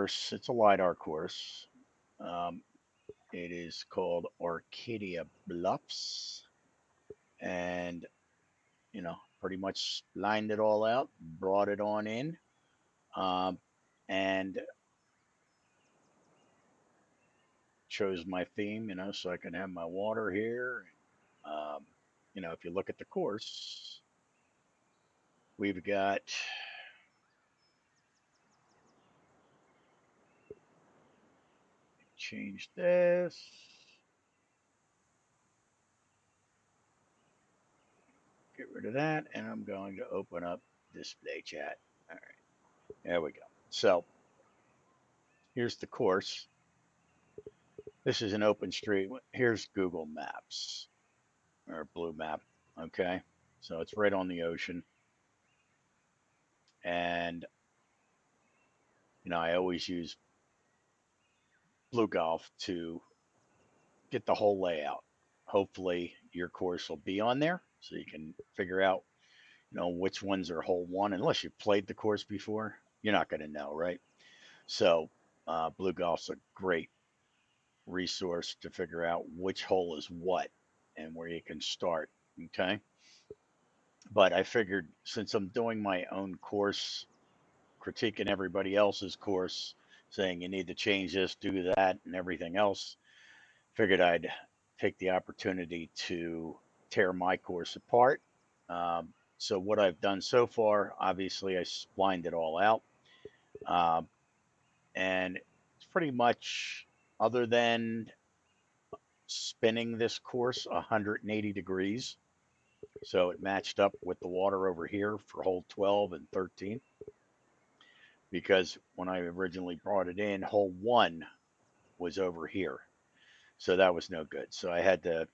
course. It's a LIDAR course. It is called Arcadia Bluffs, and you know, pretty much lined it all out, brought it on in, and chose my theme, you know, so I can have my water here. You know, if you look at the course, we've got change this. Get rid of that, and I'm going to open up display chat. All right, there we go. So here's the course. This is an OpenStreet. Here's Google Maps or Blue Map. Okay, so it's right on the ocean, and you know, I always use Blue Golf to get the whole layout. Hopefully your course will be on there so you can figure out, you know, which ones are hole one. Unless you've played the course before, you're not going to know, right? So Blue Golf's a great resource to figure out which hole is what and where you can start, okay? But I figured, since I'm doing my own course, critiquing everybody else's course, saying you need to change this, do that, and everything else, figured I'd take the opportunity to tear my course apart. So what I've done so far, obviously I splined it all out. And it's pretty much, other than spinning this course 180 degrees, so it matched up with the water over here for hole 12 and 13. Because when I originally brought it in, hole one was over here. So that was no good. So I had to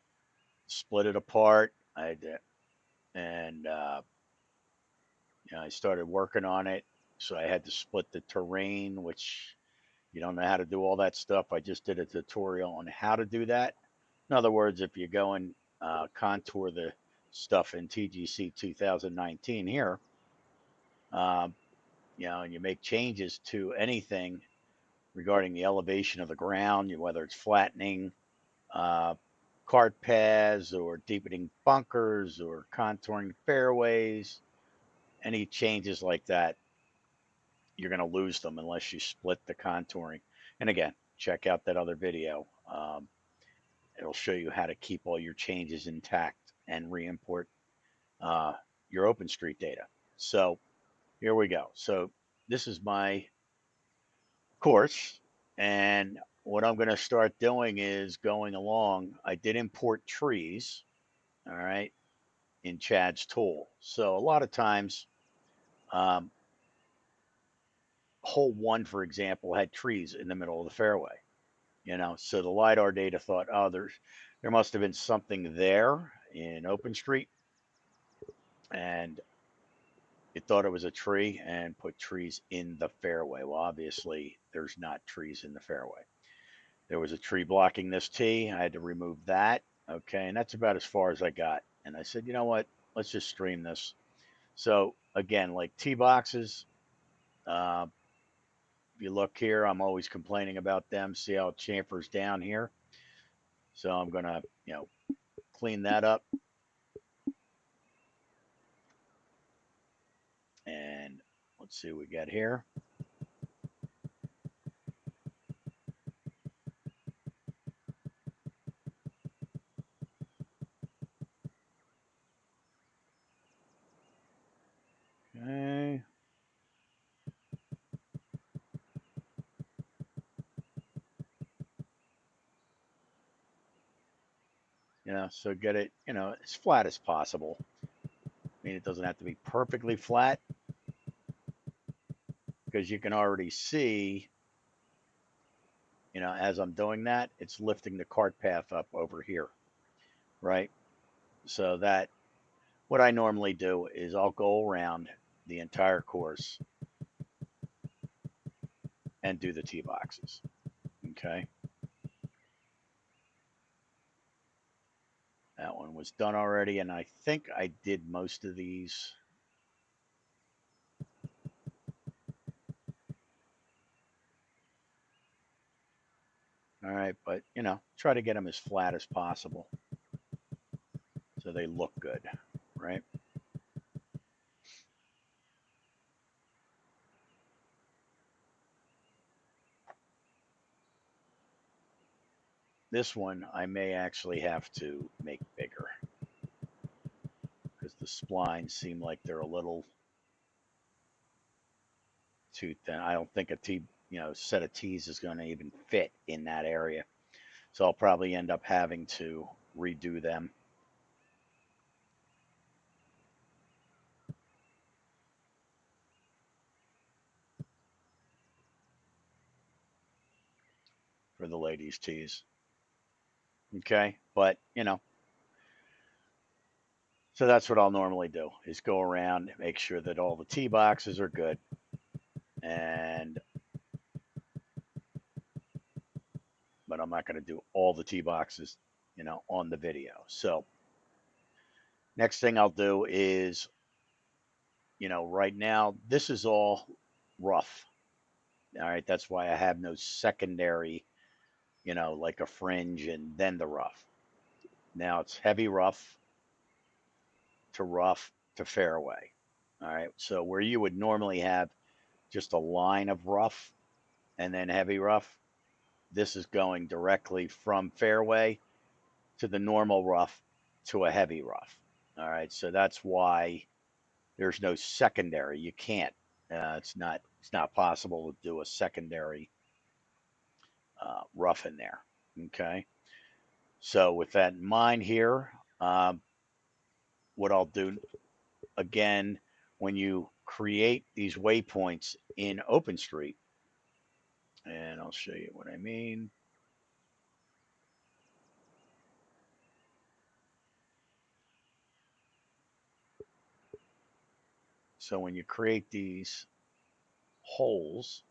split it apart. I had to, and you know, I started working on it. So I had to split the terrain, which you don't know how to do all that stuff. I just did a tutorial on how to do that. In other words, if you go and contour the stuff in TGC 2019 here, you know, and you make changes to anything regarding the elevation of the ground, whether it's flattening cart paths or deepening bunkers or contouring fairways, any changes like that, you're going to lose them unless you split the contouring. And again, check out that other video. It'll show you how to keep all your changes intact and re-import your OpenStreet data. So here we go. So this is my course, and what I'm going to start doing is going along. I did import trees, all right, in Chad's tool. So a lot of times, hole one, for example, had trees in the middle of the fairway, you know, so the LiDAR data thought, oh, there must have been something there in OpenStreet, and it thought it was a tree and put trees in the fairway. Well, obviously there's not trees in the fairway. There was a tree blocking this tee. I had to remove that. Okay, and that's about as far as I got. And I said, you know what? Let's just stream this. So again, like tee boxes, if you look here, I'm always complaining about them. See how it chamfers down here. So I'm gonna, you know, clean that up. And let's see what we got here. Okay. Yeah, so get it, you know, as flat as possible. I mean, it doesn't have to be perfectly flat, because you can already see, you know, as I'm doing that, it's lifting the cart path up over here, right? So that, what I normally do is I'll go around the entire course and do the tee boxes, okay? That one was done already, and I think I did most of these. All right, but you know, try to get them as flat as possible so they look good, right? This one I may actually have to make bigger because the splines seem like they're a little too thin. I don't think a set of T's is going to even fit in that area. So I'll probably end up having to redo them. For the ladies' T's. Okay, but you know, so that's what I'll normally do, is go around and make sure that all the tee boxes are good, and but I'm not going to do all the tee boxes, you know, on the video. So next thing I'll do is, you know, right now this is all rough. All right, that's why I have no secondary, you know, like a fringe and then the rough. Now it's heavy rough to fairway. All right, so where you would normally have just a line of rough and then heavy rough, this is going directly from fairway to the normal rough to a heavy rough. All right, so that's why there's no secondary. You can't, it's not possible to do a secondary rough in there. Okay, so with that in mind here, what I'll do again, when you create these waypoints in OpenStreet, and I'll show you what I mean. So when you create these holes,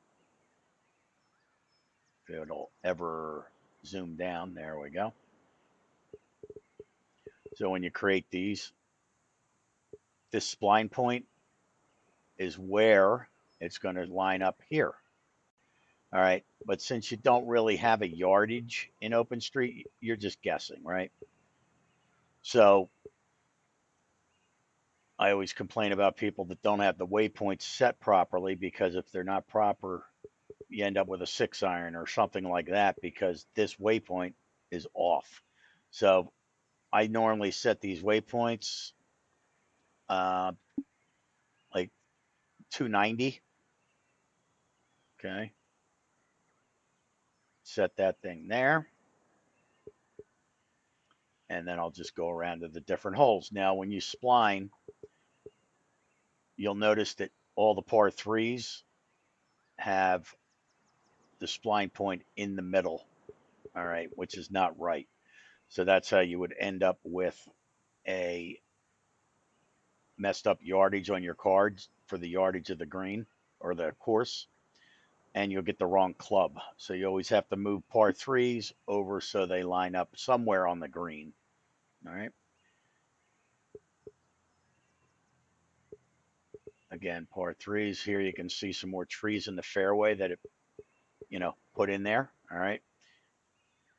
if it'll ever zoom down, there we go. So when you create these, this spline point is where it's going to line up here. All right, but since you don't really have a yardage in OpenStreet, you're just guessing, right? So I always complain about people that don't have the waypoints set properly, because if they're not proper, you end up with a 6-iron or something like that, because this waypoint is off. So I normally set these waypoints like 290. Okay. Set that thing there. And then I'll just go around to the different holes. Now, when you spline, you'll notice that all the par threes have the spline point in the middle, all right, which is not right. So that's how you would end up with a messed up yardage on your cards for the yardage of the green or the course, and you'll get the wrong club. So you always have to move par threes over so they line up somewhere on the green, all right? Again, par threes here, you can see some more trees in the fairway that it, you know, put in there. All right,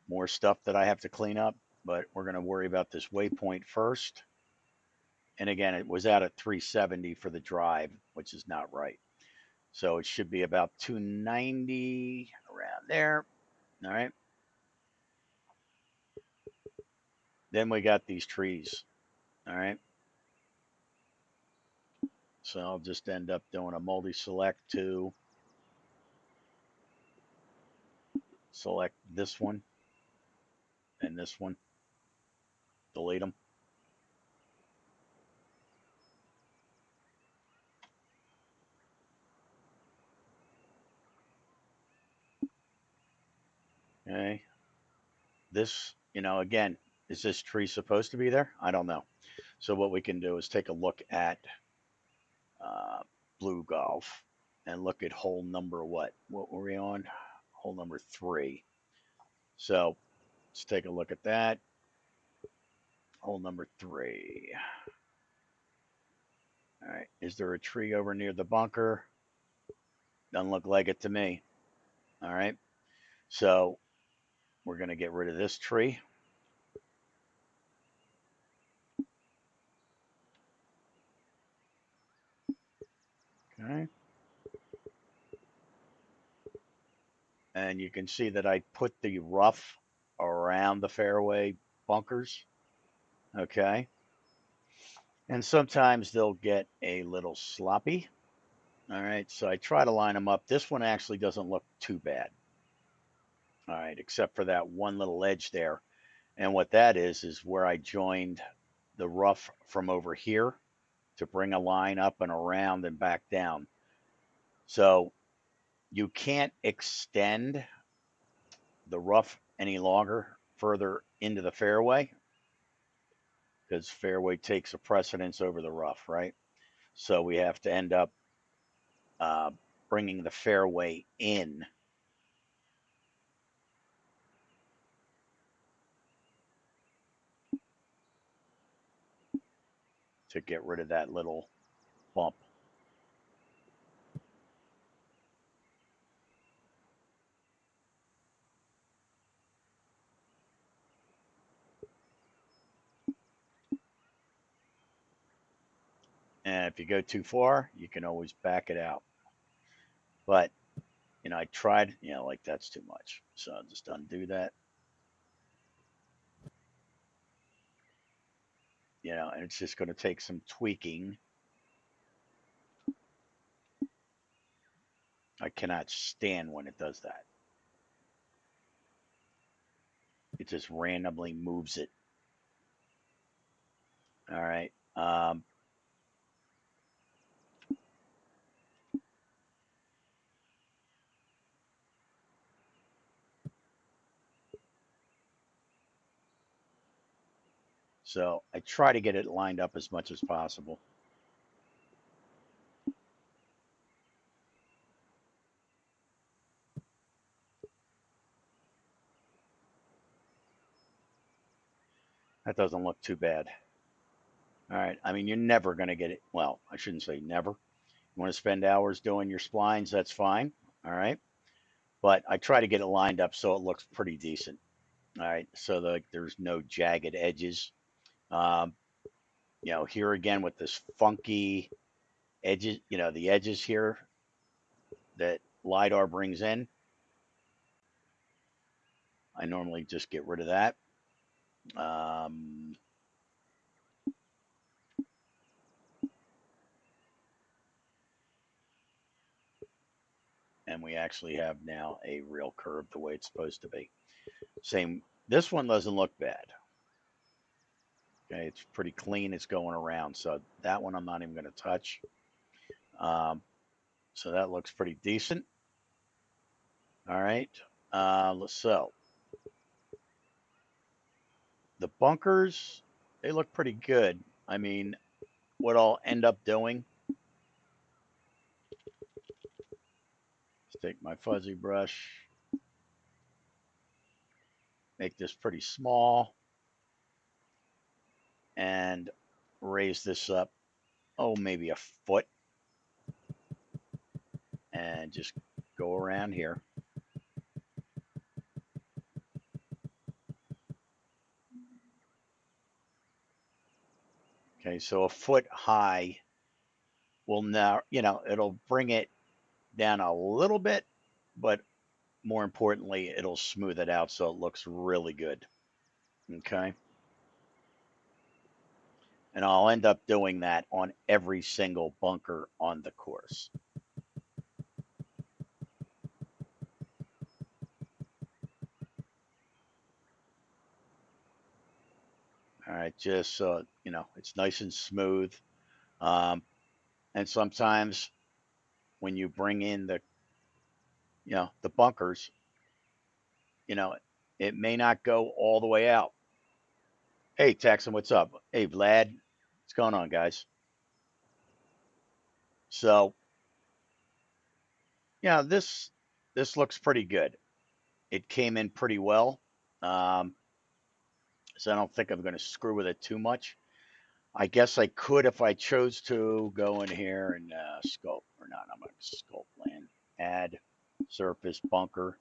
more stuff that I have to clean up, but we're going to worry about this waypoint first. And again, it was out at 370 for the drive, which is not right. So it should be about 290 around there. All right, then we got these trees. All right, so I'll just end up doing a multi-select to select this one and this one, delete them. Okay, this, you know, again, is this tree supposed to be there? I don't know. So what we can do is take a look at Blue Golf and look at hole number, what were we on? Hole number 3. So let's take a look at that. Hole number 3. All right, is there a tree over near the bunker? Doesn't look like it to me. All right, so We're going to get rid of this tree. Okay. And you can see that I put the rough around the fairway bunkers. Okay. And sometimes they'll get a little sloppy. All right, so I try to line them up. This one actually doesn't look too bad. All right, except for that one little edge there. And what that is where I joined the rough from over here to bring a line up and around and back down. So you can't extend the rough any longer further into the fairway because fairway takes a precedence over the rough, right? So we have to end up bringing the fairway in. To get rid of that little bump. And if you go too far, you can always back it out. But, you know, I tried, you know, like that's too much. So I'll just undo that. You know, and it's just going to take some tweaking. I cannot stand when it does that. It just randomly moves it. All right. So I try to get it lined up as much as possible. That doesn't look too bad. All right. I mean, you're never going to get it. Well, I shouldn't say never. You want to spend hours doing your splines, that's fine. All right. But I try to get it lined up so it looks pretty decent. All right. So there's no jagged edges. You know, here again with this funky edges, you know, the edges here that LIDAR brings in. I normally just get rid of that. And we actually have now a real curve the way it's supposed to be. Same, this one doesn't look bad. Okay, it's pretty clean. It's going around. So that one I'm not even going to touch. So that looks pretty decent. All right. So the bunkers, they look pretty good. I mean, what I'll end up doing. Let's take my fuzzy brush. Make this pretty small. And raise this up, oh, maybe a foot. And just go around here. Okay, so a foot high will now, you know, it'll bring it down a little bit, but more importantly, it'll smooth it out so it looks really good. Okay. And I'll end up doing that on every single bunker on the course. All right, just so, you know, it's nice and smooth. And sometimes when you bring in the, you know, the bunkers, you know, it may not go all the way out. Hey, Texan, what's up? Hey, Vlad. What's going on, guys? So, yeah, this looks pretty good. It came in pretty well. So I don't think I'm going to screw with it too much. I guess I could, if I chose to, go in here and sculpt. Or not, I'm going to sculpt land. Add surface bunker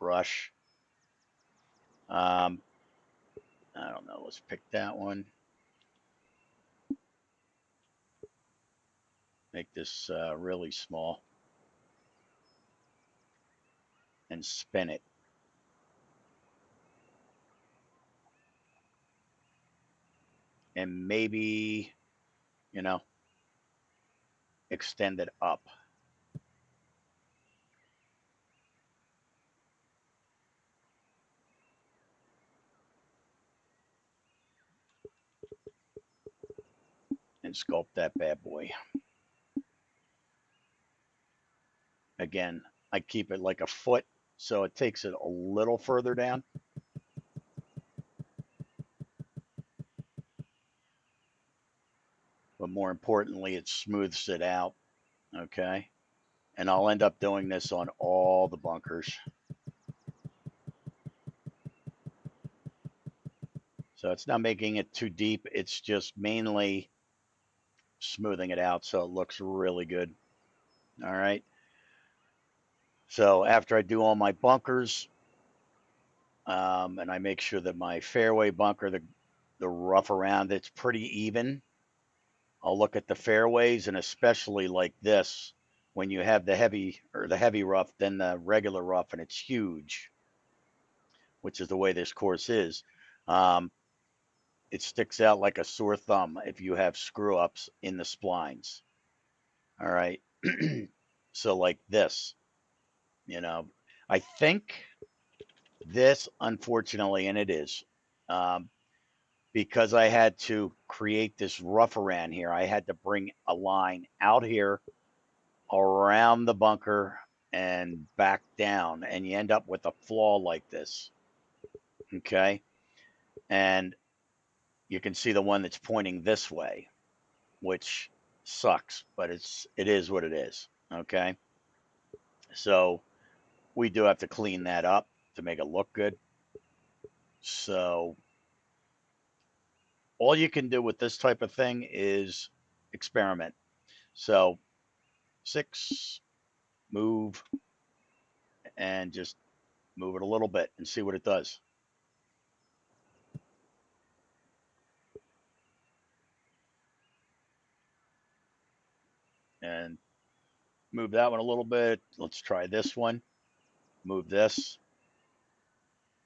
brush. I don't know. Let's pick that one. Make this really small and spin it. And maybe, you know, extend it up. And sculpt that bad boy. Again, I keep it like a foot, so it takes it a little further down. But more importantly, it smooths it out, okay? And I'll end up doing this on all the bunkers. So it's not making it too deep. It's just mainly smoothing it out so it looks really good. All right. So after I do all my bunkers, and I make sure that my fairway bunker, the rough around, it's pretty even. I'll look at the fairways, and especially like this, when you have the heavy or the heavy rough, then the regular rough, and it's huge, which is the way this course is. It sticks out like a sore thumb if you have screw ups in the splines. All right. So like this, you know, I think this, unfortunately, and it is, because I had to create this rough around here, I had to bring a line out here around the bunker and back down, and you end up with a flaw like this. Okay. And you can see the one that's pointing this way, which sucks, but it is what it is. Okay. So we do have to clean that up to make it look good. So all you can do with this type of thing is experiment. So 6, move, and just move it a little bit and see what it does. And move that one a little bit. Let's try this one. Move this.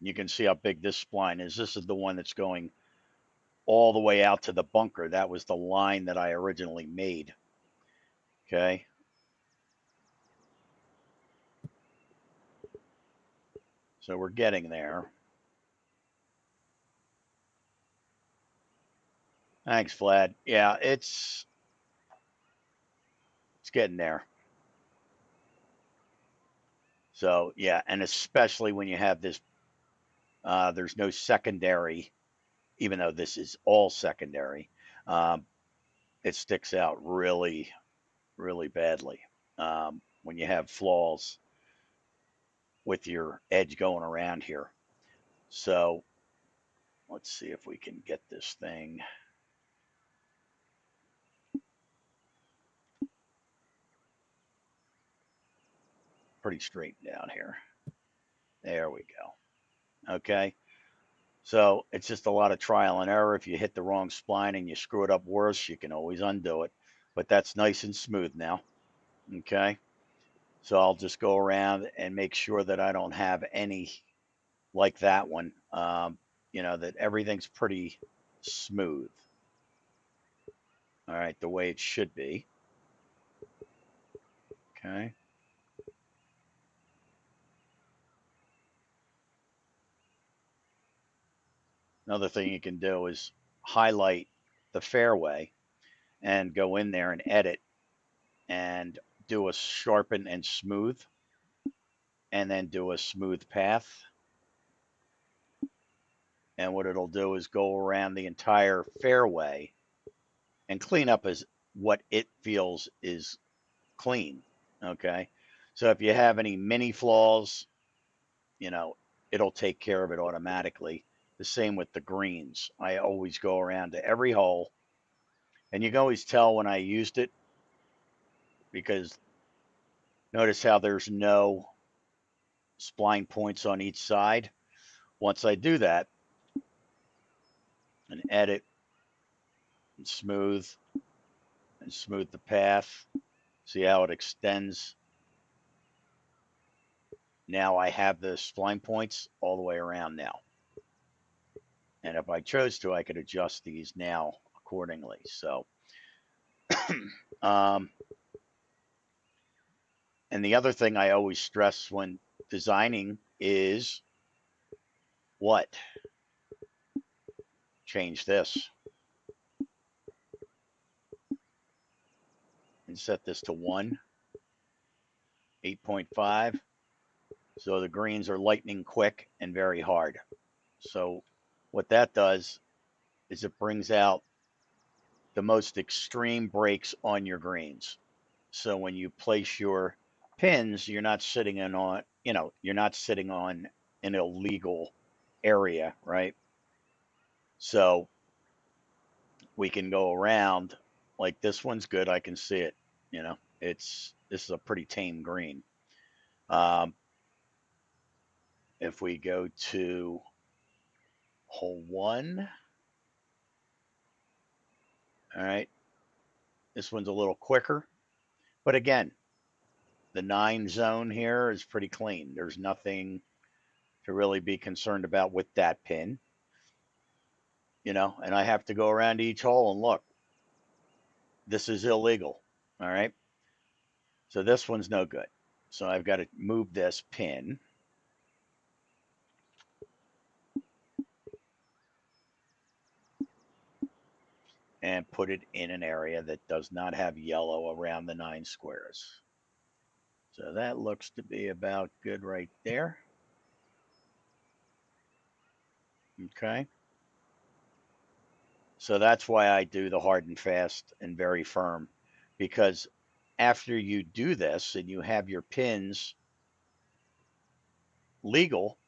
You can see how big this spline is. This is the one that's going all the way out to the bunker. That was the line that I originally made. Okay. So we're getting there. Thanks, Vlad. Yeah, it's getting there. So yeah, and especially when you have this, there's no secondary. Even though this is all secondary, it sticks out really, really badly when you have flaws with your edge going around here. So let's see if we can get this thing. Pretty straight down here. There we go. Okay. So it's just a lot of trial and error. If you hit the wrong spline and you screw it up worse, you can always undo it. But that's nice and smooth now. Okay. So I'll just go around and make sure that I don't have any like that one. You know, that everything's pretty smooth. All right. The way it should be. Okay. Another thing you can do is highlight the fairway and go in there and edit and do a sharpen and smooth, and then do a smooth path. And what it'll do is go around the entire fairway and clean up as what it feels is clean. Okay. So if you have any mini flaws, you know, it'll take care of it automatically. The same with the greens. I always go around to every hole, and you can always tell when I used it, because notice how there's no spline points on each side. Once I do that, and edit, and smooth the path, see how it extends. Now I have the spline points all the way around now. And if I chose to, I could adjust these now accordingly. So, and the other thing I always stress when designing is what? Change this and set this to 1, 8.5. So the greens are lightning quick and very hard. So what that does is it brings out the most extreme breaks on your greens. So when you place your pins, you're not sitting in on, you know, you're not sitting on an illegal area, right? So we can go around, like this one's good. I can see it, you know, this is a pretty tame green. If we go to hole 1, all right, this one's a little quicker, but again, the 9 zone here is pretty clean. There's nothing to really be concerned about with that pin, you know, and I have to go around each hole and look, this is illegal, all right? So this one's no good. So I've got to move this pin. And put it in an area that does not have yellow around the 9 squares. So that looks to be about good right there. Okay. So that's why I do the hard and fast and very firm, because after you do this and you have your pins legal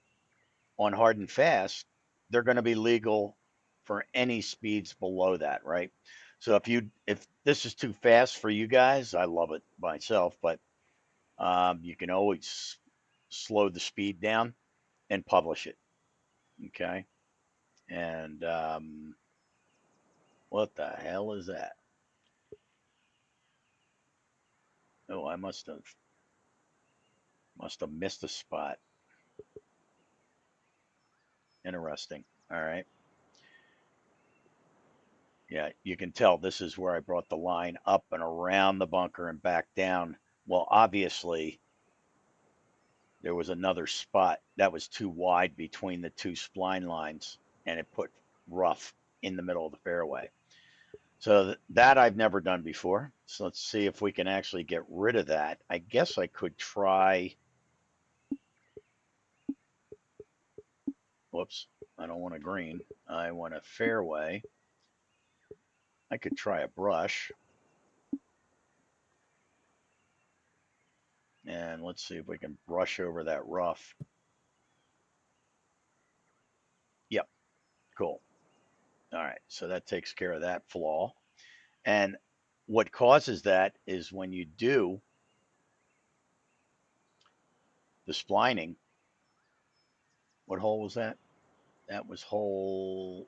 on hard and fast, they're going to be legal for any speeds below that, right? So if this is too fast for you guys, I love it myself, but you can always slow the speed down and publish it, okay? And what the hell is that? Oh, I must have missed a spot. Interesting. All right. Yeah, you can tell this is where I brought the line up and around the bunker and back down. Well, obviously, there was another spot that was too wide between the 2 spline lines, and it put rough in the middle of the fairway. So that I've never done before. So let's see if we can actually get rid of that. I guess I could try. Whoops, I don't want a green. I want a fairway. I could try a brush. And let's see if we can brush over that rough. Yep, cool. All right, so that takes care of that flaw. And what causes that is when you do the splining. What hole was that? That was hole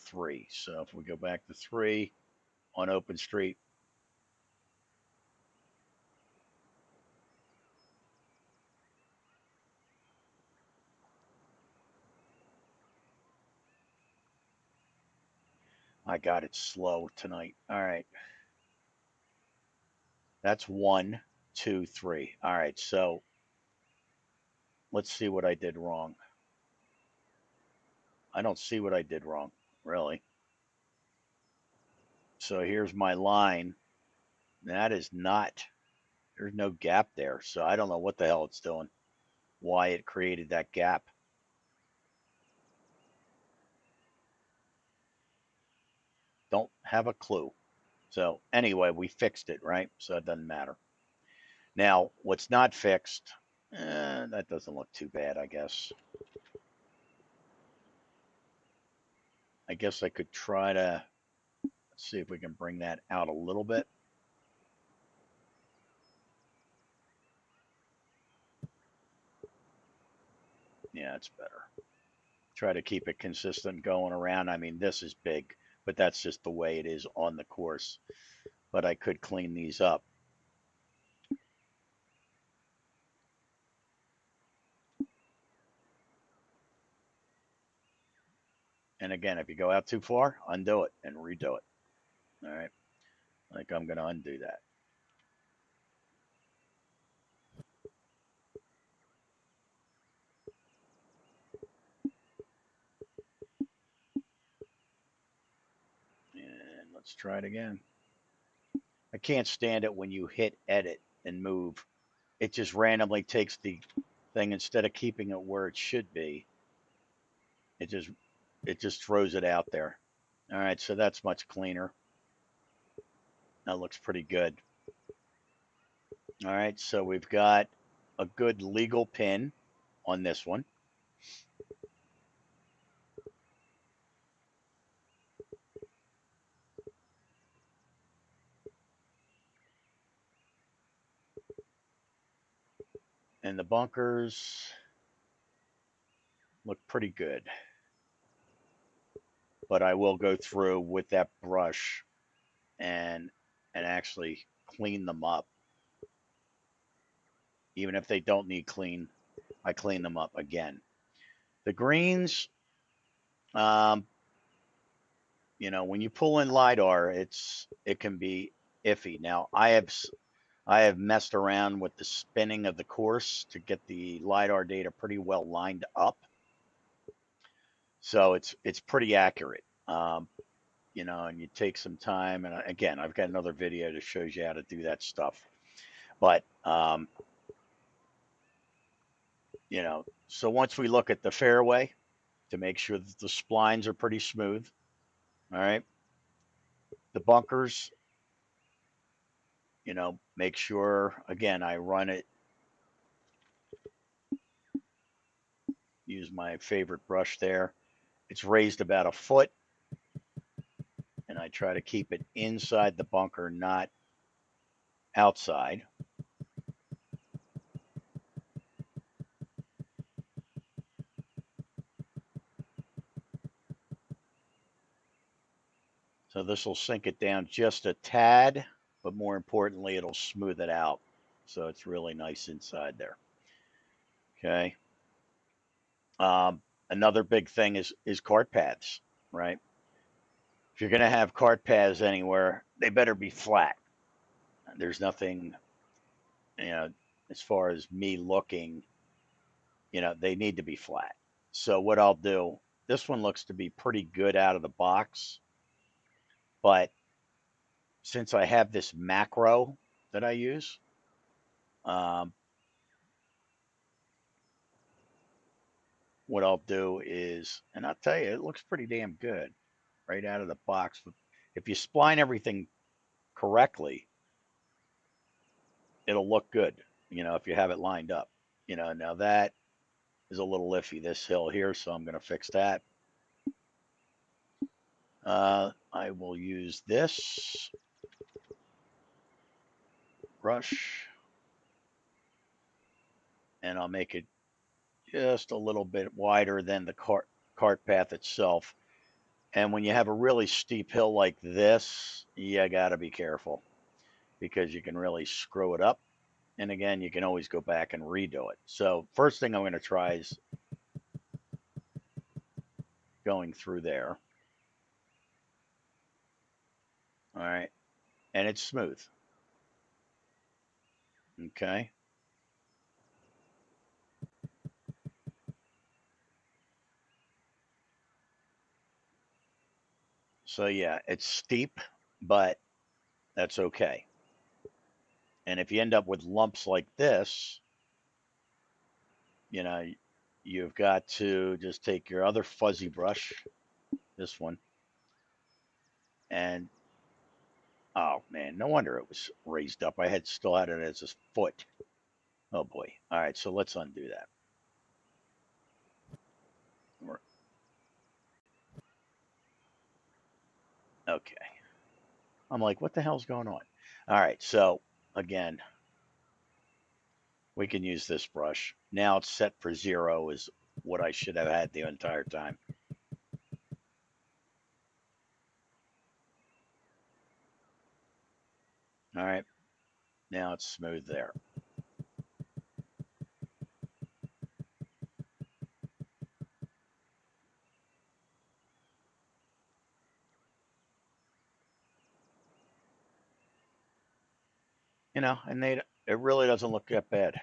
3. So if we go back to 3 on OpenStreet, I got it slow tonight. All right. That's 1, 2, 3. All right. So let's see what I did wrong. I don't see what I did wrong, really. So here's my line. That is not, there's no gap there. So I don't know what the hell it's doing, why it created that gap. Don't have a clue. So anyway, we fixed it, right? So it doesn't matter. Now, what's not fixed, that doesn't look too bad, I guess. I guess I could try to see if we can bring that out a little bit. Yeah, it's better. try to keep it consistent going around. I mean, this is big, but that's just the way it is on the course. But I could clean these up. And again, if you go out too far, undo it and redo it. All right, like I'm going to undo that. And let's try it again. I can't stand it when you hit edit and move. It just randomly takes the thing instead of keeping it where it should be. It just throws it out there. All right, so that's much cleaner. That looks pretty good. All right, so we've got a good legal pin on this one. And the bunkers look pretty good. But I will go through with that brush and actually clean them up. Even if they don't need clean, I clean them up again. The greens, you know, when you pull in LIDAR, it can be iffy. Now, I have messed around with the spinning of the course to get the LIDAR data pretty well lined up. So it's pretty accurate, you know, and you take some time. And again, I've got another video that shows you how to do that stuff. But, you know, so once we look at the fairway to make sure that the splines are pretty smooth. All right. The bunkers, you know, make sure, again, I run it. Use my favorite brush there. It's raised about a foot, and I try to keep it inside the bunker, not outside. So this will sink it down just a tad, but more importantly, it'll smooth it out. So it's really nice inside there. Okay. Another big thing is cart paths, right? If you're going to have cart paths anywhere, they better be flat. There's nothing, you know, as far as me looking, you know, they need to be flat. So what I'll do, this one looks to be pretty good out of the box, but since I have this macro that I use, what I'll do is, and I'll tell you, it looks pretty damn good right out of the box. But if you spline everything correctly, it'll look good, you know, if you have it lined up. You know, now that is a little iffy, this hill here, so I'm going to fix that. I will use this brush, and I'll make it just a little bit wider than the cart path itself. And when you have a really steep hill like this, you got to be careful because you can really screw it up. And again, you can always go back and redo it. So first thing I'm going to try is going through there. All right. And it's smooth. Okay. So yeah, it's steep, but that's okay. And if you end up with lumps like this, you know, you've got to just take your other fuzzy brush, this one, and oh man, no wonder it was raised up. I had still had it as a foot. Oh boy. All right, so let's undo that. Okay. I'm like, what the hell's going on? All right. So again, we can use this brush. Now it's set for 0 is what I should have had the entire time. All right, now it's smooth there. You know, and it really doesn't look that bad.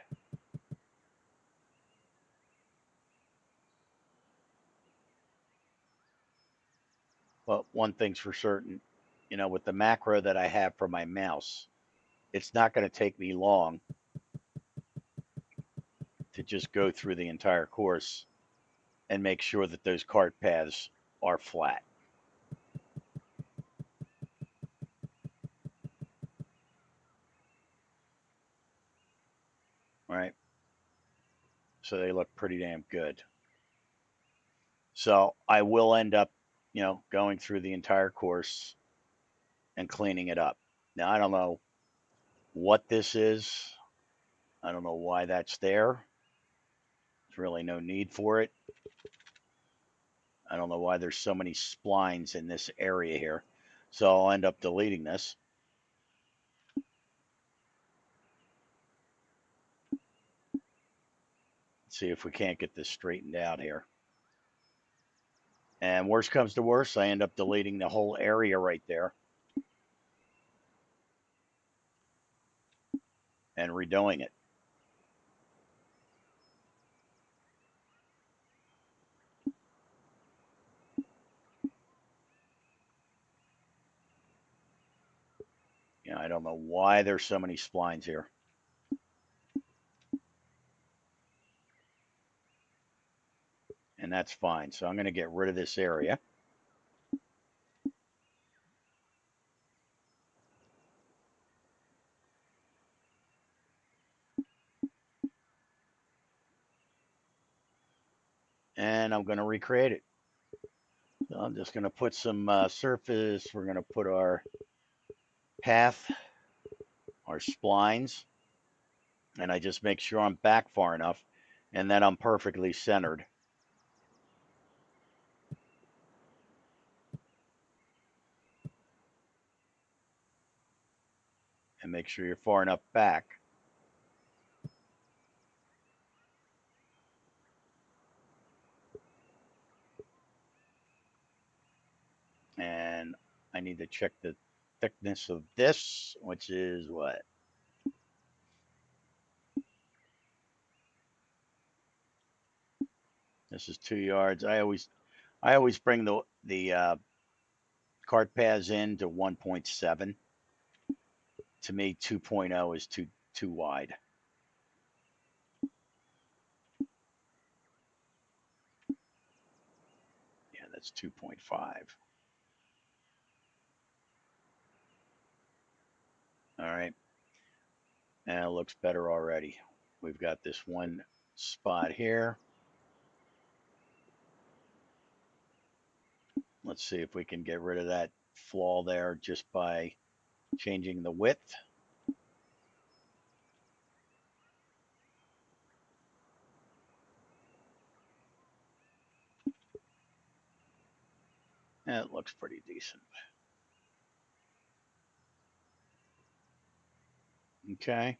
But one thing's for certain, you know, with the macro that I have for my mouse, it's not going to take me long to just go through the entire course and make sure that those cart paths are flat. Right? So they look pretty damn good. So I will end up, you know, going through the entire course and cleaning it up. Now, I don't know what this is. I don't know why that's there. There's really no need for it. I don't know why there's so many splines in this area here. So I'll end up deleting this. See if we can't get this straightened out here. And worse comes to worse, I end up deleting the whole area right there and redoing it. You know, I don't know why there's so many splines here. And that's fine. So I'm going to get rid of this area. And I'm going to recreate it. So I'm just going to put some surface. We're going to put our path, our splines. And I just make sure I'm back far enough and that I'm perfectly centered. And make sure you're far enough back and I need to check the thickness of this, which is what? 2 yards. I always bring the cart paths in to 1.7. To me, 2.0 is too wide. Yeah, that's 2.5. All right. And it looks better already. We've got this one spot here. Let's see if we can get rid of that flaw there just by changing the width. That looks pretty decent. Okay,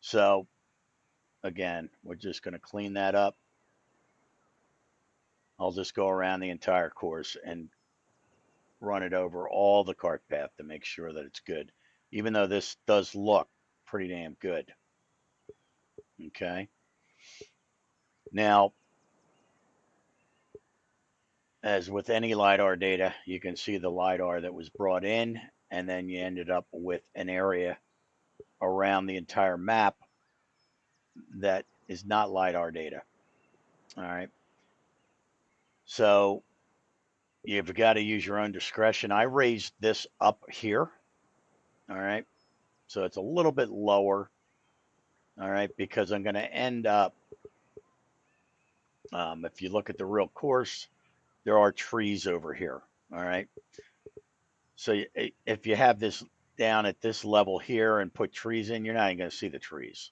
so again, we're just going to clean that up. I'll just go around the entire course and run it over all the cart path to make sure that it's good, even though this does look pretty damn good. Okay, now as with any LIDAR data, you can see the LIDAR that was brought in, and then you ended up with an area around the entire map that is not LIDAR data. All right, so you've got to use your own discretion. I raised this up here, all right? So it's a little bit lower, all right? Because I'm going to end up, if you look at the real course, there are trees over here, all right? So if you have this down at this level here and put trees in, you're not even going to see the trees.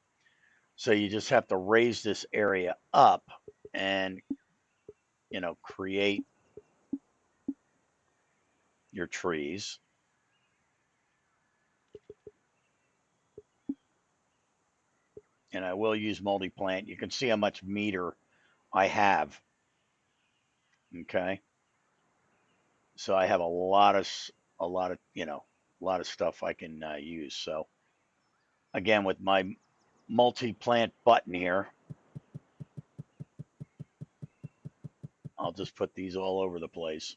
So you just have to raise this area up and you know, create your trees. And I will use multi-plant. You can see how much meter I have. Okay. So I have a lot of, you know, a lot of stuff I can use. So again, with my multi-plant button here, I'll just put these all over the place.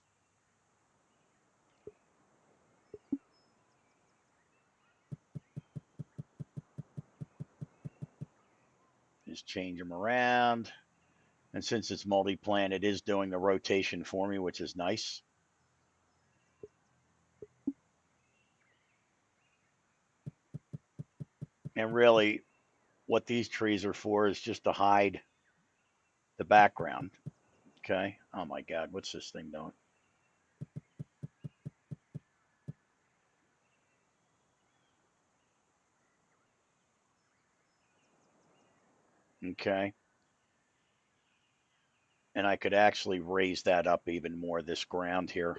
Change them around, and since it's multi-plant, it is doing the rotation for me, which is nice. And really what these trees are for is just to hide the background. Okay. Oh my god, what's this thing doing? Okay. And I could actually raise that up even more, this ground here.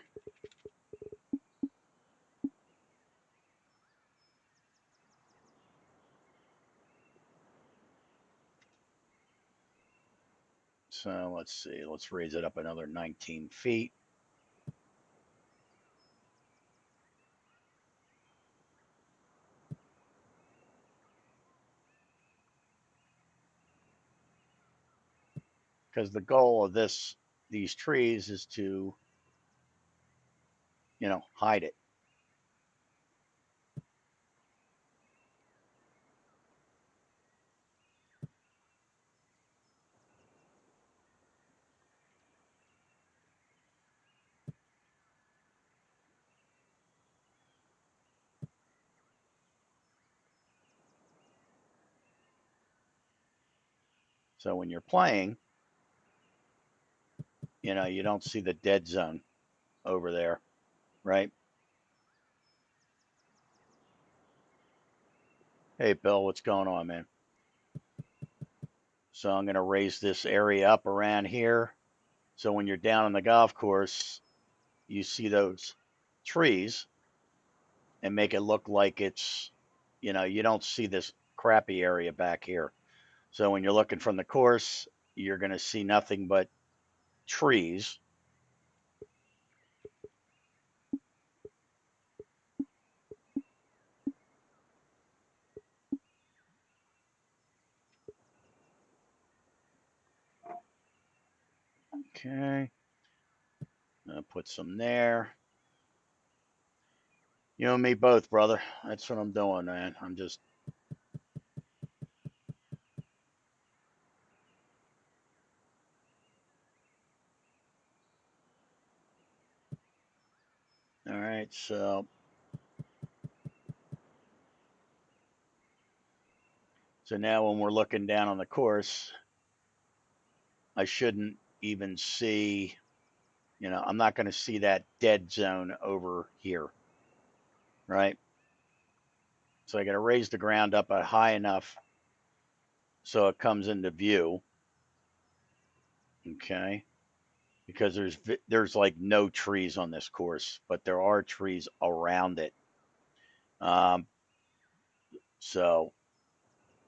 So let's see, let's raise it up another 19 feet. Because the goal of these trees is to, you know, hide it. So when you're playing, you know, you don't see the dead zone over there, right? Hey, Bill, what's going on, man? So I'm going to raise this area up around here. So when you're down on the golf course, you see those trees and make it look like it's, you know, you don't see this crappy area back here. So when you're looking from the course, you're going to see nothing but trees. Okay. I'll put some there. You and me both, brother. That's what I'm doing, man. I'm just all right, so now when we're looking down on the course, I shouldn't even see, you know, I'm not going to see that dead zone over here, right? So I got to raise the ground up high enough so it comes into view, okay? Because there's like no trees on this course, but there are trees around it. So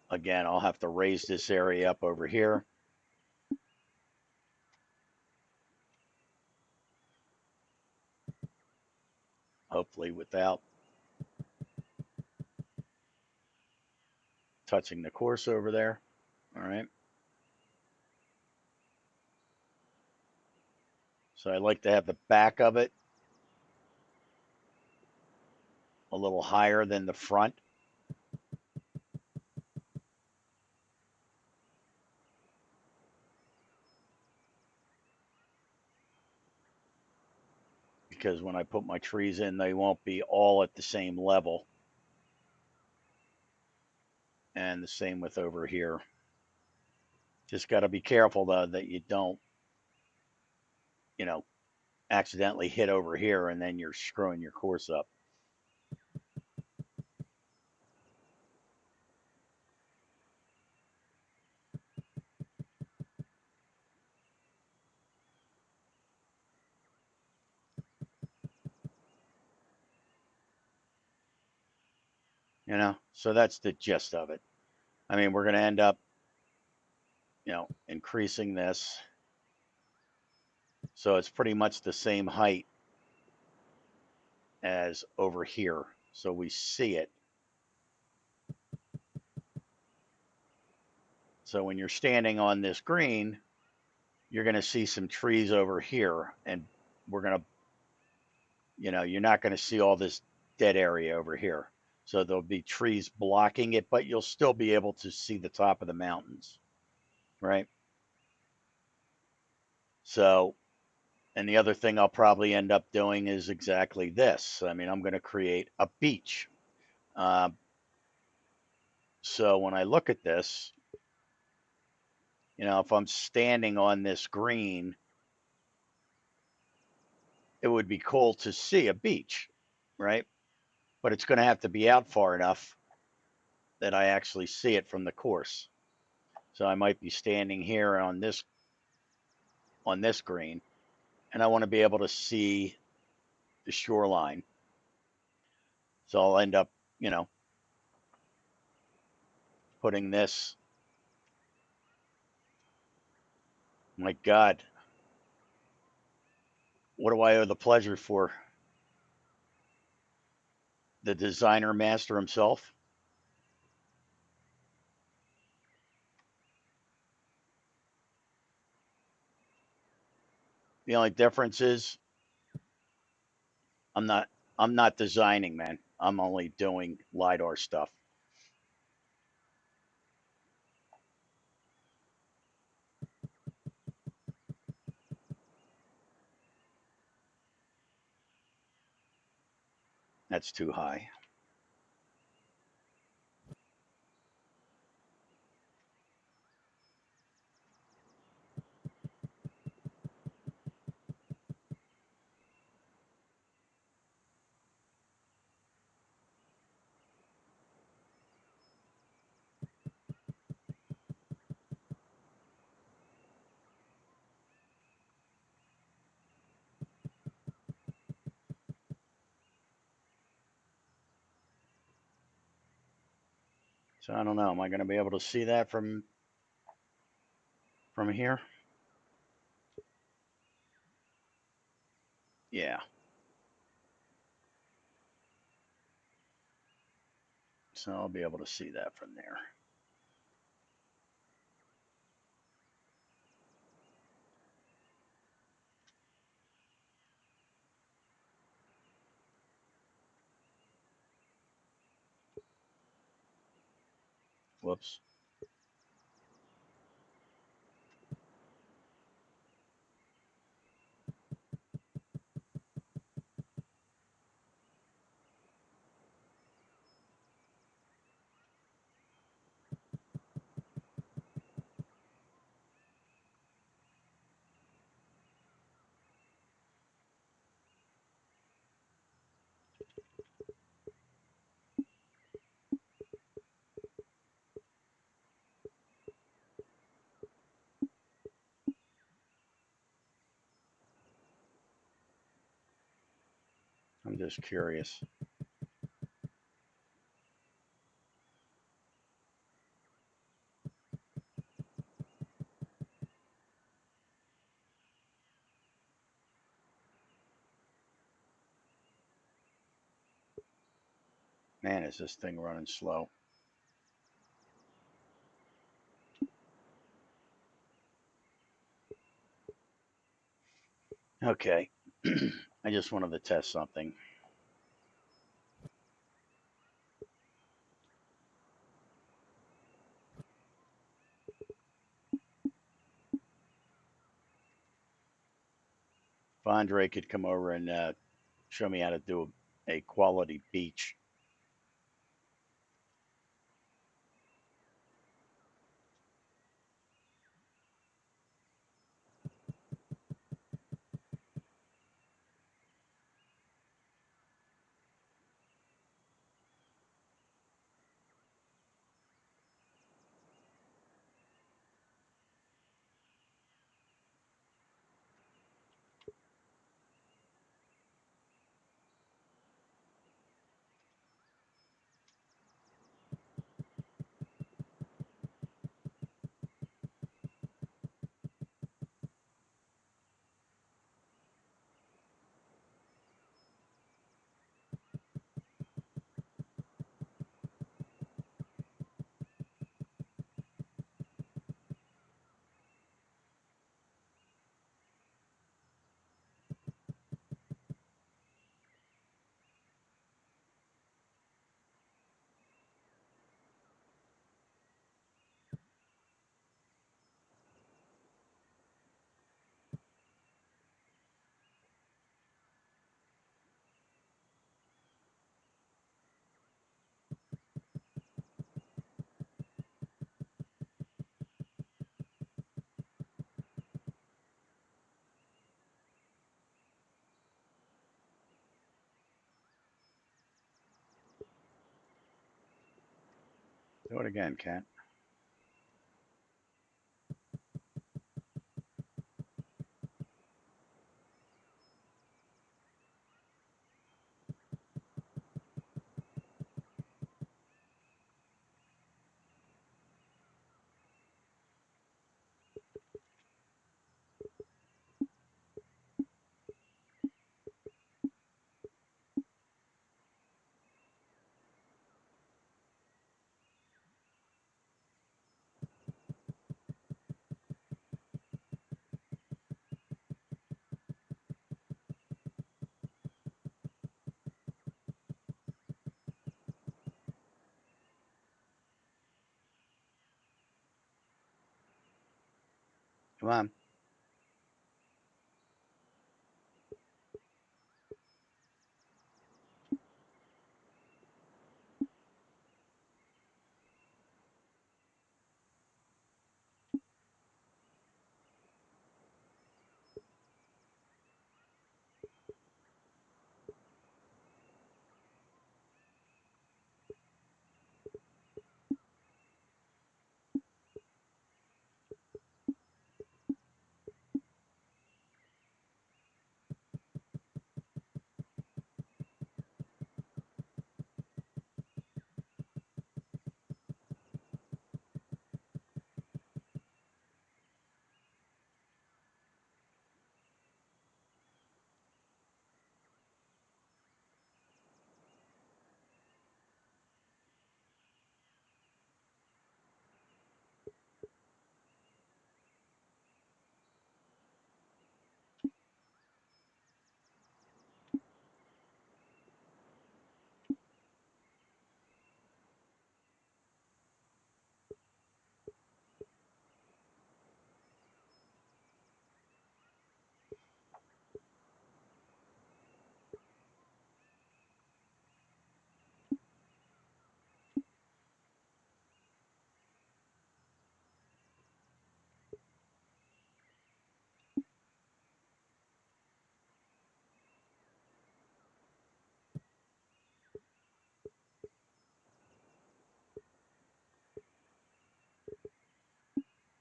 again, I'll have to raise this area up over here. Hopefully without touching the course over there. All right. So I like to have the back of it a little higher than the front. Because when I put my trees in, they won't be all at the same level. And the same with over here. Just got to be careful, though, that you don't, you know, accidentally hit over here and then you're screwing your course up. you know? So that's the gist of it. I mean, we're going to end up, you know, increasing this. So it's pretty much the same height as over here. So we see it. So when you're standing on this green, you're going to see some trees over here, and we're going to, you know, you're not going to see all this dead area over here. So there'll be trees blocking it, but you'll still be able to see the top of the mountains, right? So, and the other thing I'll probably end up doing is exactly this. I mean, I'm going to create a beach. So when I look at this, you know, if I'm standing on this green, it would be cool to see a beach, right? But it's going to have to be out far enough that I actually see it from the course. So I might be standing here on this green, and I want to be able to see the shoreline. So I'll end up, you know, putting this. My God, what do I owe the pleasure for? The designer master himself. The only difference is I'm not designing, man. I'm only doing LiDAR stuff. That's too high. So I don't know, am I going to be able to see that from here? Yeah. So I'll be able to see that from there. Whoops. I'm just curious. Man, is this thing running slow? Okay. I just wanted to test something. If Andre could come over and show me how to do a quality beach. Do it again, Kent. Come on.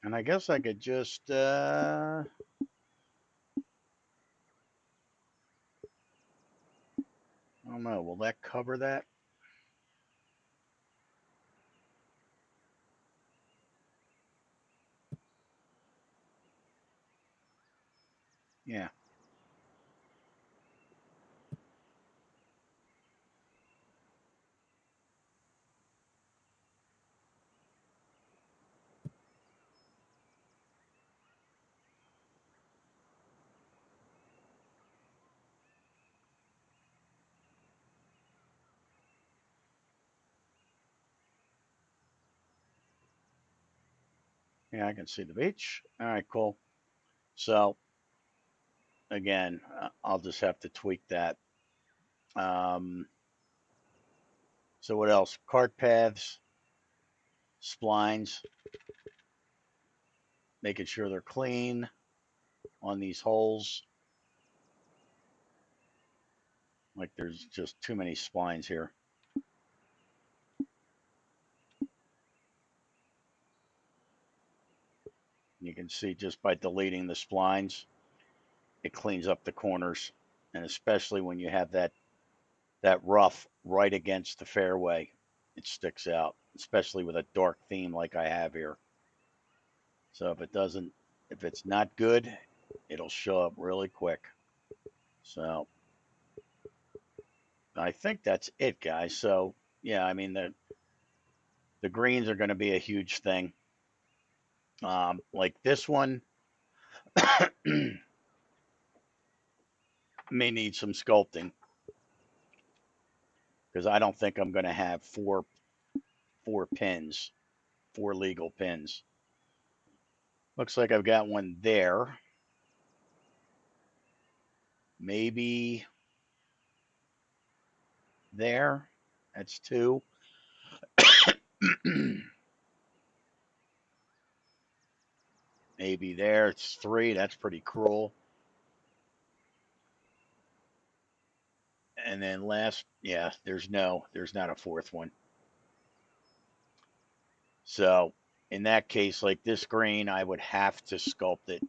And I guess I could just, I don't know, will that cover that? Yeah. Yeah, I can see the beach. All right, cool. So again, I'll just have to tweak that. So what else? Cart paths, splines, making sure they're clean on these holes. Like there's just too many splines here. You can see just by deleting the splines, it cleans up the corners, and especially when you have that rough right against the fairway, it sticks out, especially with a dark theme like I have here. So if it's not good, it'll show up really quick. So I think that's it, guys. So yeah, I mean the greens are going to be a huge thing. Like this one may need some sculpting, because I don't think I'm going to have four legal pins. Looks like I've got one there. Maybe there. That's two. Maybe there, it's three. That's pretty cruel. And then last, yeah, there's not a fourth one. So in that case, like this green, I would have to sculpt it.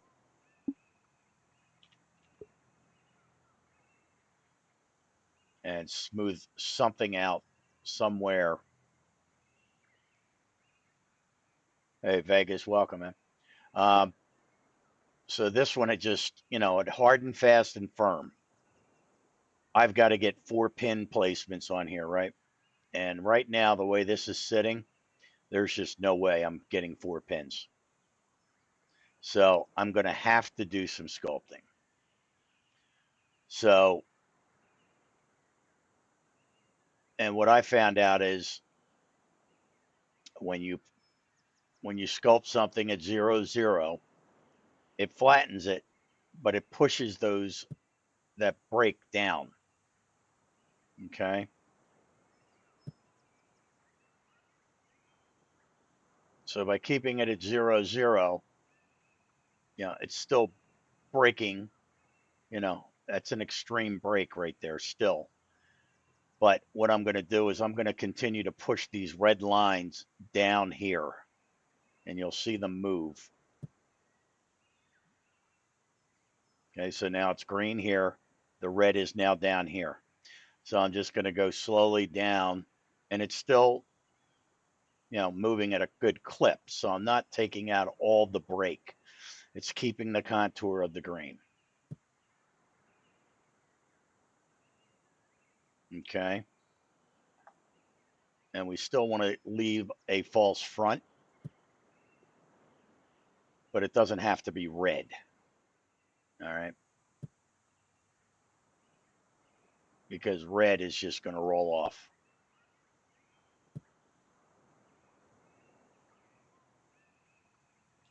And smooth something out somewhere. Hey, Vegas, welcome, man. So this one, it just, you know, it hardened fast and firm. I've got to get 4 pin placements on here, right? And right now, the way this is sitting, there's just no way I'm getting 4 pins. So I'm going to have to do some sculpting. So, and what I found out is when you sculpt something at 0, 0, it flattens it, but it pushes those that break down. Okay. So by keeping it at 0, 0, you know, it's still breaking, you know, that's an extreme break right there still. But what I'm going to do is I'm going to continue to push these red lines down here, and you'll see them move. Okay, so now it's green here. The red is now down here. So I'm just going to go slowly down, and it's still, you know, moving at a good clip. So I'm not taking out all the break. It's keeping the contour of the green. Okay, and we still want to leave a false front, but it doesn't have to be red. All right, because red is just going to roll off.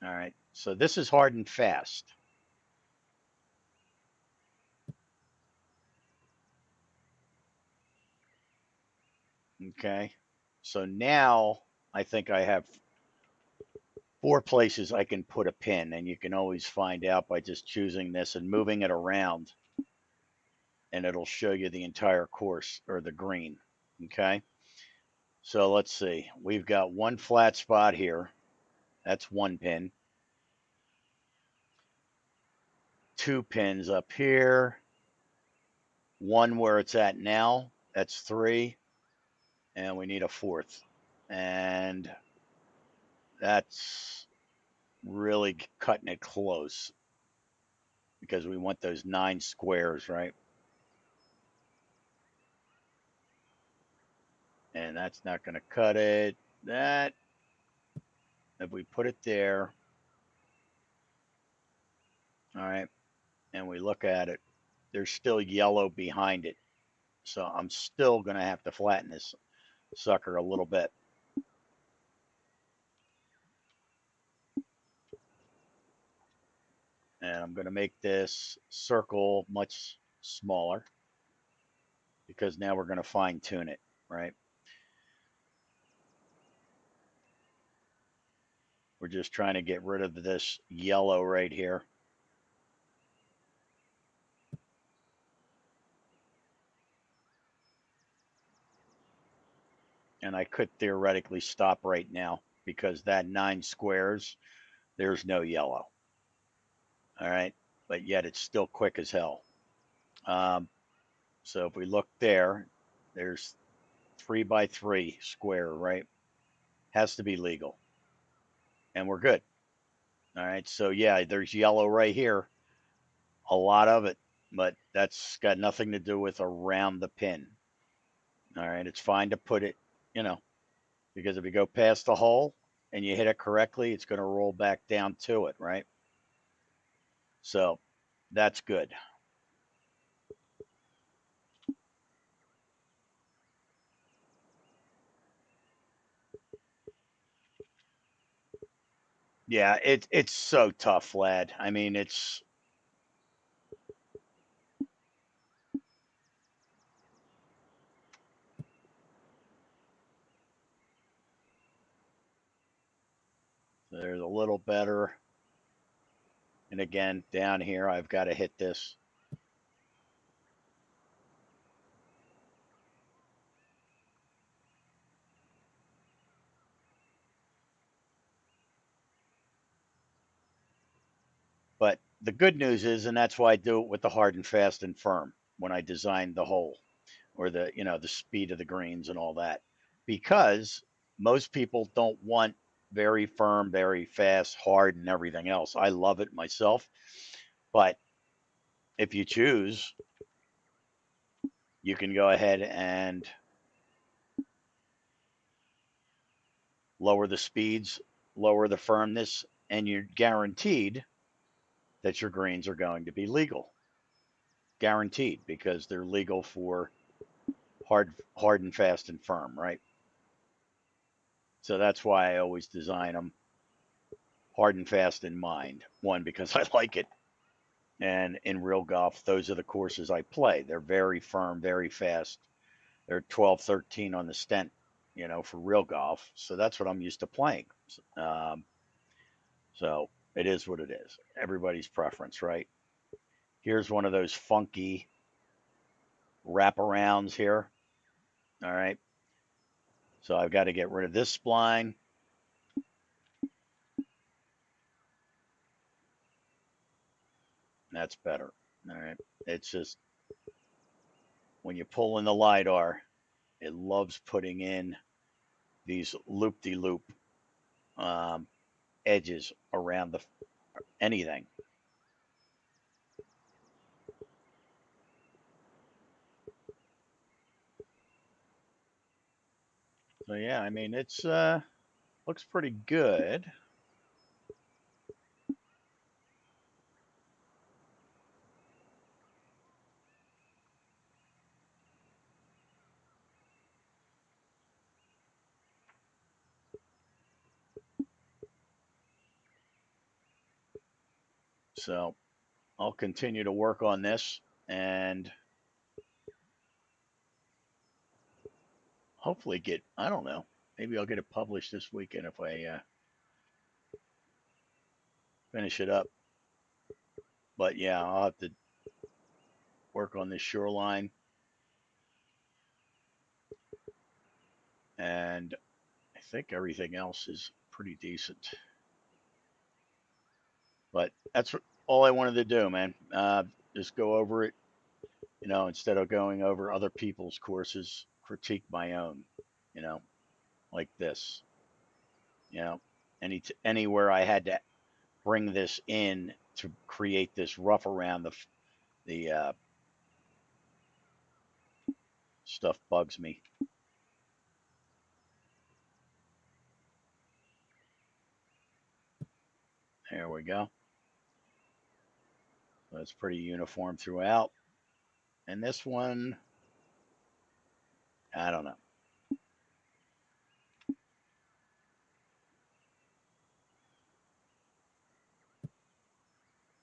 All right, so this is hard and fast. Okay, so now I think I have 4 places I can put a pin, and you can always find out by just choosing this and moving it around, and it'll show you the entire course or the green. Okay, so let's see. We've got 1 flat spot here. That's 1 pin. 2 pins up here. 1 where it's at now. That's 3. And we need a 4th, and that's really cutting it close because we want those 9 squares, right? And that's not going to cut it. That, if we put it there, all right, and we look at it, there's still yellow behind it. So I'm still going to have to flatten this sucker a little bit. And I'm going to make this circle much smaller because now we're going to fine tune it, right? We're just trying to get rid of this yellow right here. And I could theoretically stop right now because that 9 squares, there's no yellow. All right. But yet it's still quick as hell. So if we look there, there's 3 by 3 square, right? Has to be legal. And we're good. All right. So yeah, there's yellow right here. A lot of it, but that's got nothing to do with around the pin. All right. It's fine to put it, you know, because if you go past the hole and you hit it correctly, it's going to roll back down to it, right? So that's good. Yeah, it's so tough, lad. I mean, it's, there's a little better. And again, down here, I've got to hit this. the good news is, and that's why I do it with the hard and fast and firm when I designed the hole or the, you know, the speed of the greens and all that, because most people don't want very firm, very fast, hard and everything else. I love it myself, but if you choose, you can go ahead and lower the speeds, lower the firmness, and you're guaranteed that your greens are going to be legal. Guaranteed, because they're legal for hard and fast and firm, right? So that's why I always design them hard and fast in mind. One, because I like it. And in real golf, those are the courses I play. They're very firm, very fast. They're 12, 13 on the stent, you know, for real golf. So that's what I'm used to playing. So it is what it is. Everybody's preference, right? Here's one of those funky wraparounds here. All right. So I've got to get rid of this spline. That's better. All right. It's just when you pull in the LIDAR, it loves putting in these loop-de-loop edges around the anything. So yeah, I mean, it's looks pretty good. So I'll continue to work on this, and hopefully get, I don't know, maybe I'll get it published this weekend if I finish it up. But yeah, I'll have to work on this shoreline. And I think everything else is pretty decent. But that's all I wanted to do, man. Just go over it, you know, instead of going over other people's courses, critique my own, you know, like this. You know, anywhere I had to bring this in to create this rough around the stuff bugs me. There we go. That's pretty uniform throughout. And this one, I don't know.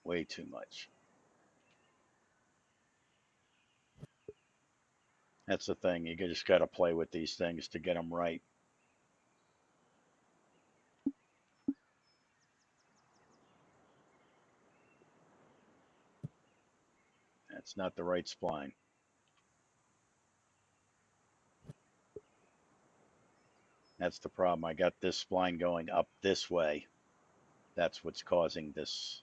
Way too much. That's the thing. You just got to play with these things to get them right. It's not the right spline. That's the problem. I got this spline going up this way. That's what's causing this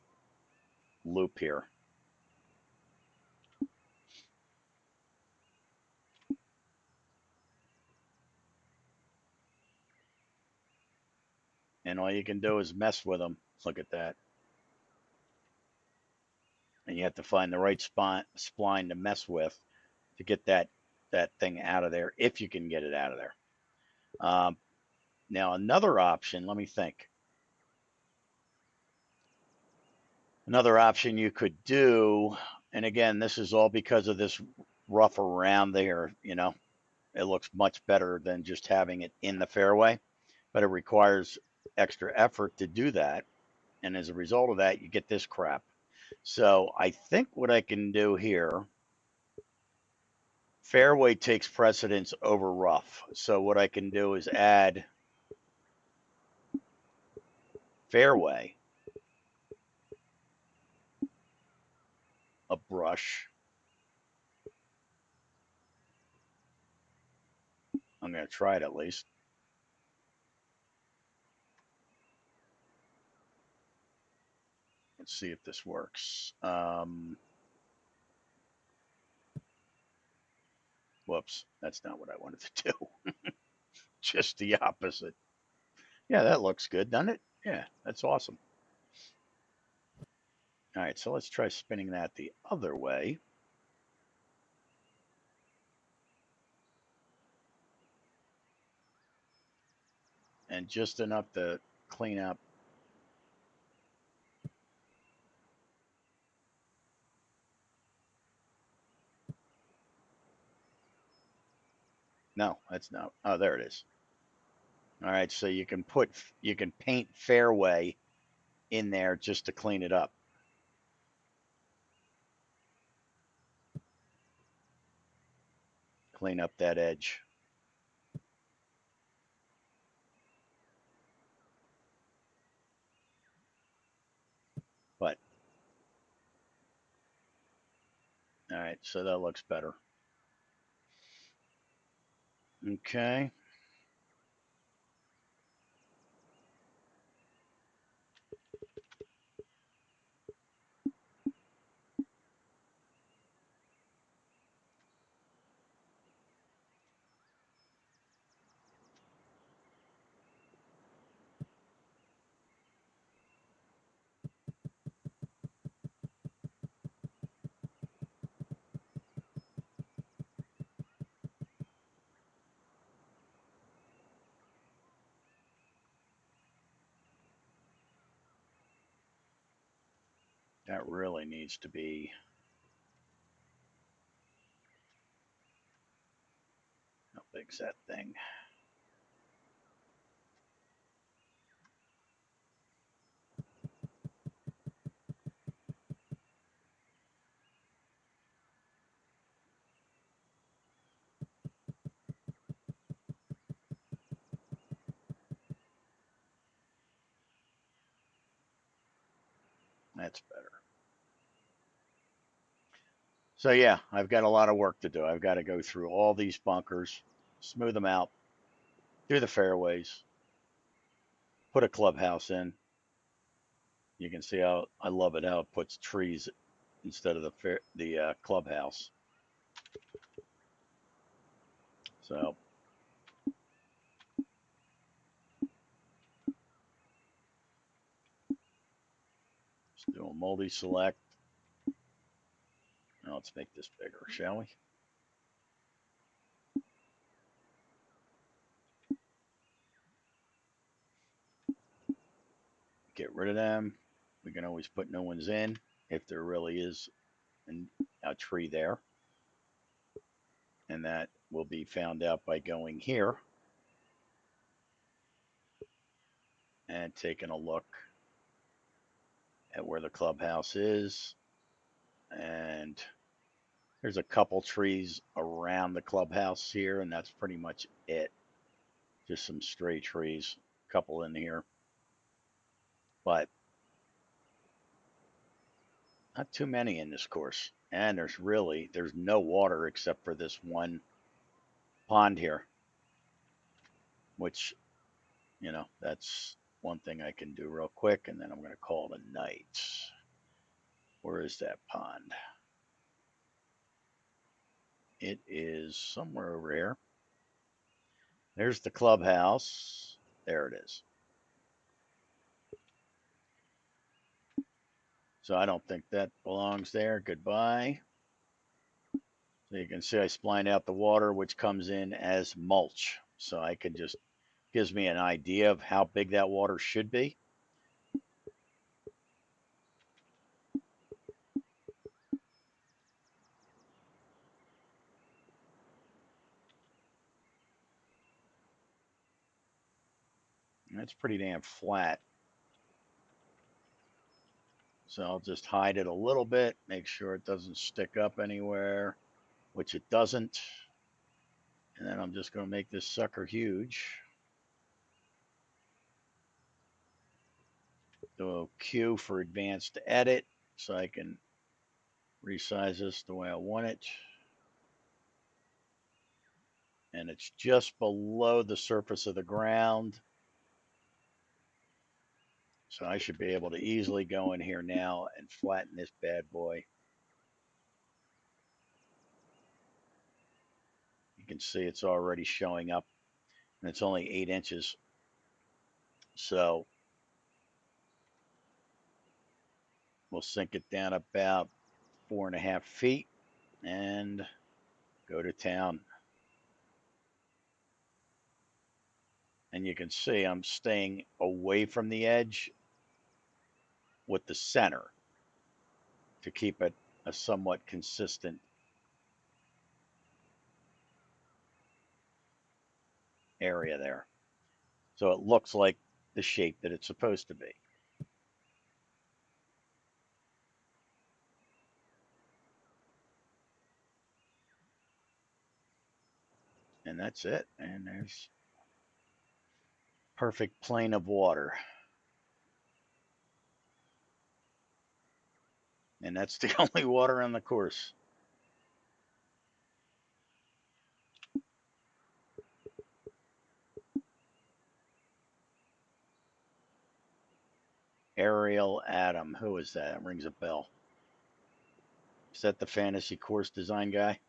loop here. And all you can do is mess with them. Look at that. And you have to find the right spline to mess with to get that thing out of there, if you can get it out of there. Now, another option, let me think. Another option you could do, and again, this is all because of this rough around there, you know. It looks much better than just having it in the fairway, but it requires extra effort to do that. And as a result of that, you get this crap. So I think what I can do here, fairway takes precedence over rough. So what I can do is add fairway, a brush. I'm going to try it at least. and see if this works. Whoops, that's not what I wanted to do. Just the opposite. Yeah, that looks good, doesn't it? Yeah, that's awesome. All right, so let's try spinning that the other way. And just enough to clean up. No, that's not. Oh, there it is. All right, so you can put, you can paint fairway in there just to clean it up. Clean up that edge. But all right, so that looks better. Okay. That really needs to be how big's that thing? That's better. So yeah, I've got a lot of work to do. I've got to go through all these bunkers, smooth them out, do the fairways, put a clubhouse in. You can see how I love it, how it puts trees instead of the clubhouse. So. Let's do a multi-select. Now let's make this bigger, shall we? Get rid of them. We can always put new ones in if there really is a tree there. And that will be found out by going here and taking a look at where the clubhouse is. And there's a couple trees around the clubhouse here, and that's pretty much it. Just some stray trees, a couple in here, but not too many in this course. And there's really, there's no water except for this one pond here, which, you know, that's one thing I can do real quick, and then I'm going to call it a night. Where is that pond? It is somewhere over here. There's the clubhouse. There it is. So I don't think that belongs there. Goodbye. So you can see I splined out the water, which comes in as mulch. So I can just, gives me an idea of how big that water should be. That's pretty damn flat. So I'll just hide it a little bit, make sure it doesn't stick up anywhere, which it doesn't. And then I'm just going to make this sucker huge. Do a Q for advanced edit so I can resize this the way I want it. And it's just below the surface of the ground. So I should be able to easily go in here now and flatten this bad boy. You can see it's already showing up, and it's only 8 inches. So we'll sink it down about 4.5 feet and go to town. And you can see I'm staying away from the edge with the center to keep it a somewhat consistent area there. So it looks like the shape that it's supposed to be. And that's it. And there's perfect plane of water. And that's the only water on the course. Ariel Adam. Who is that? It rings a bell. Is that the fantasy course design guy?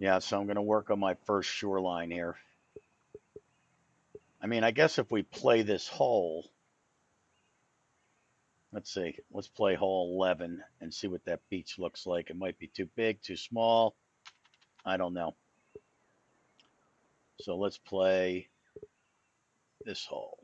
Yeah, so I'm going to work on my first shoreline here. I mean, I guess if we play this hole, let's see, let's play hole 11 and see what that beach looks like. It might be too big, too small. I don't know. So let's play this hole.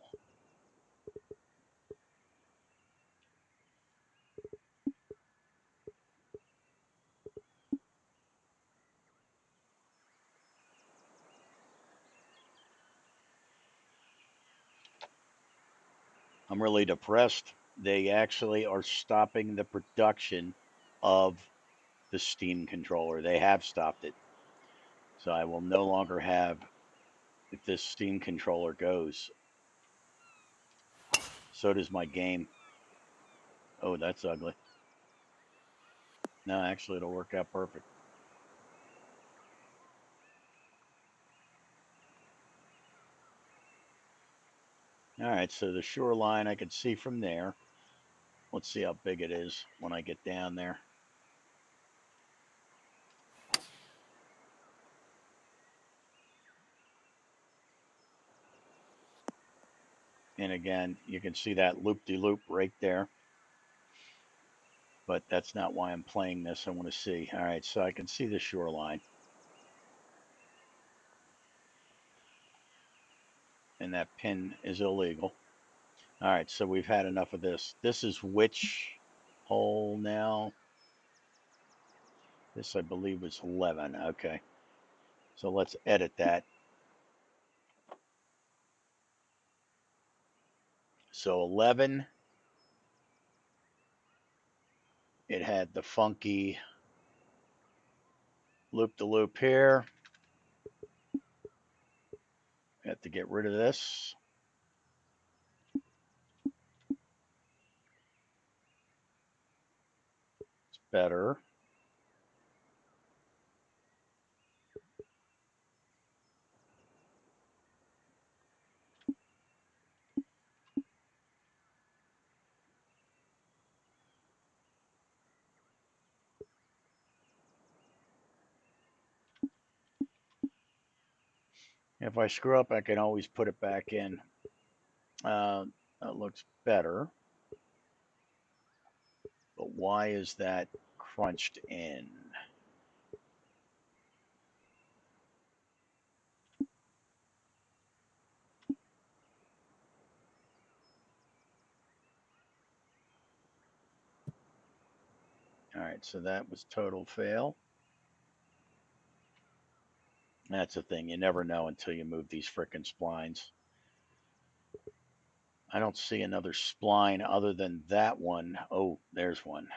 I'm really depressed. They actually are stopping the production of the Steam controller. They have stopped it. So I will no longer have, if this Steam controller goes, so does my game. Oh, that's ugly. No, actually, it'll work out perfect. All right, so the shoreline I can see from there. Let's see how big it is when I get down there. And again, you can see that loop-de-loop right there. But that's not why I'm playing this. I want to see. All right, so I can see the shoreline. And that pin is illegal. All right, so we've had enough of this. This is which hole now? This, I believe, was 11. Okay. So let's edit that. So 11. It had the funky loop-de-loop here. Have to get rid of this. It's better. If I screw up, I can always put it back in. That looks better. But why is that crunched in? All right, so that was total fail. That's the thing. You never know until you move these frickin' splines. I don't see another spline other than that one. Oh, there's one.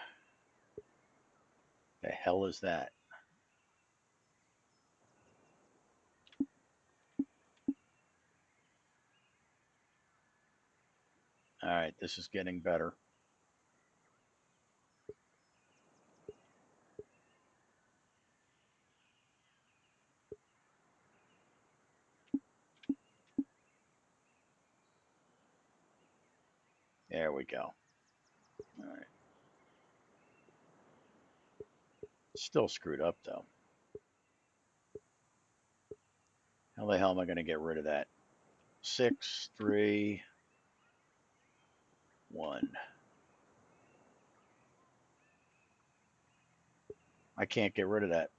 The hell is that? All right, this is getting better. There we go. All right. Still screwed up though. How the hell am I going to get rid of that? 6, 3, 1. I can't get rid of that.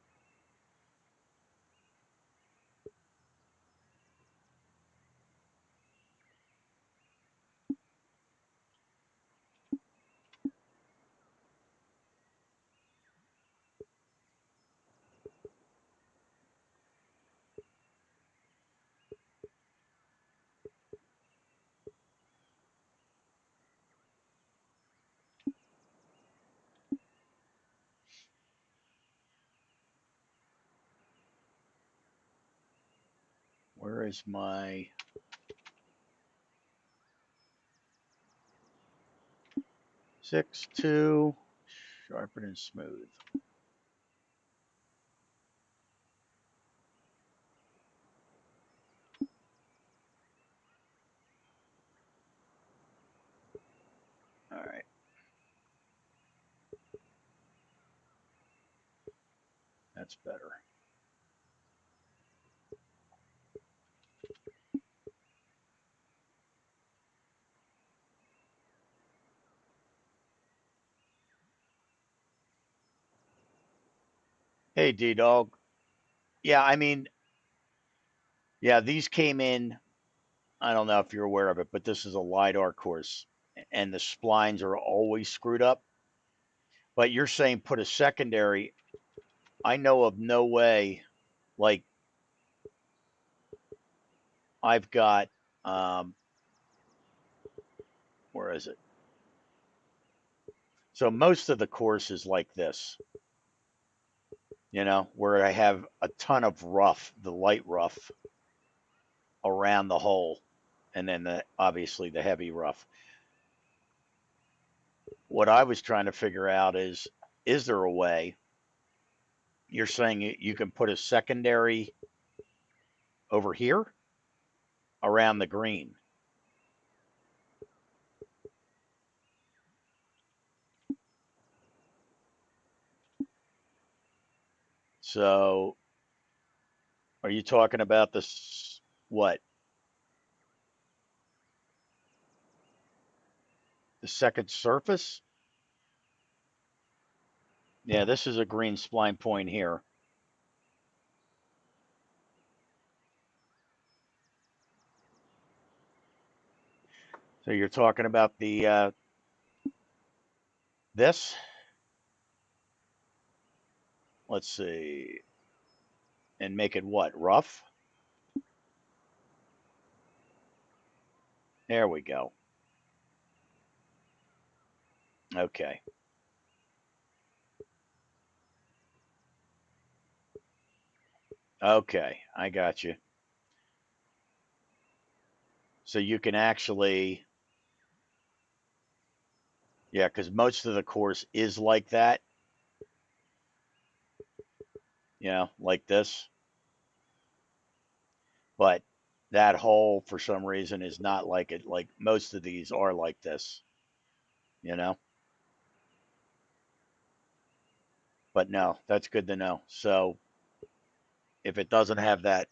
Where is my... Six, two, sharpen and smooth. All right. That's better. Hey, D-Dog. Yeah, I mean, yeah, these came in, I don't know if you're aware of it, but this is a LIDAR course, and the splines are always screwed up. But you're saying put a secondary. I know of no way, like, I've got, where is it? So most of the course is like this. You know, where I have a ton of rough, the light rough around the hole, and then the, obviously the heavy rough. What I was trying to figure out is there a way? You're saying you can put a secondary over here around the green. So, are you talking about this, what? The second surface? Yeah, this is a green spline point here. So you're talking about the, this? Let's see, and make it what, rough? There we go. Okay. Okay, I got you. So you can actually, yeah, because most of the course is like that. You know, like this, but that hole for some reason is not like it. Like most of these are like this, you know, but no, that's good to know. So if it doesn't have that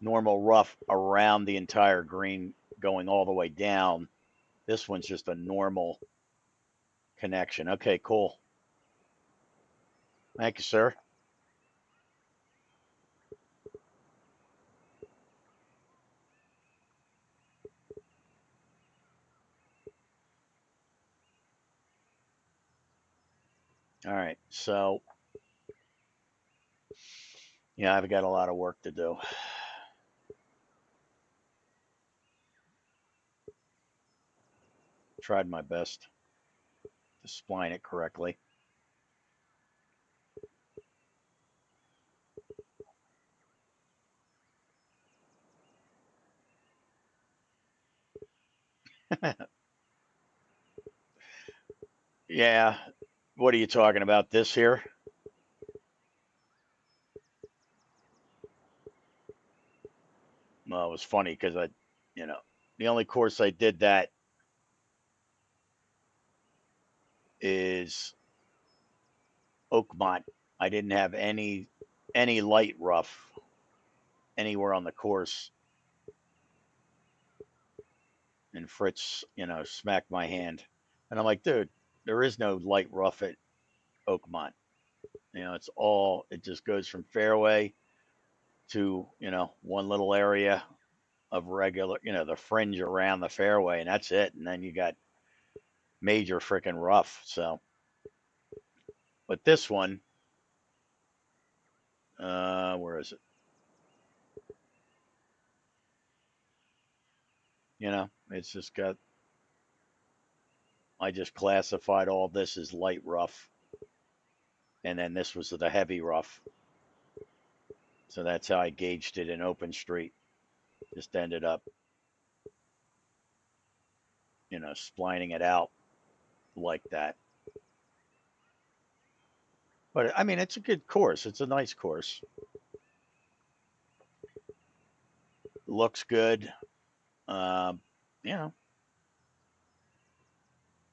normal rough around the entire green going all the way down, this one's just a normal connection. Okay, cool. Thank you, sir. All right, so, yeah, I've got a lot of work to do. Tried my best to spline it correctly. Yeah. What are you talking about, this here? Well, it was funny because I, you know, the only course I did that is Oakmont. I didn't have any light rough anywhere on the course. And Fritz, you know, smacked my hand. And I'm like, dude, there is no light rough at Oakmont. You know, it's all, it just goes from fairway to, you know, one little area of regular, you know, the fringe around the fairway, and that's it. And then you got major freaking rough. So, but this one, where is it? You know, it's just got, I just classified all this as light rough. And then this was the heavy rough. So that's how I gauged it in OpenStreet. Just ended up, you know, splining it out like that. But I mean, it's a good course. It's a nice course. Looks good. You know.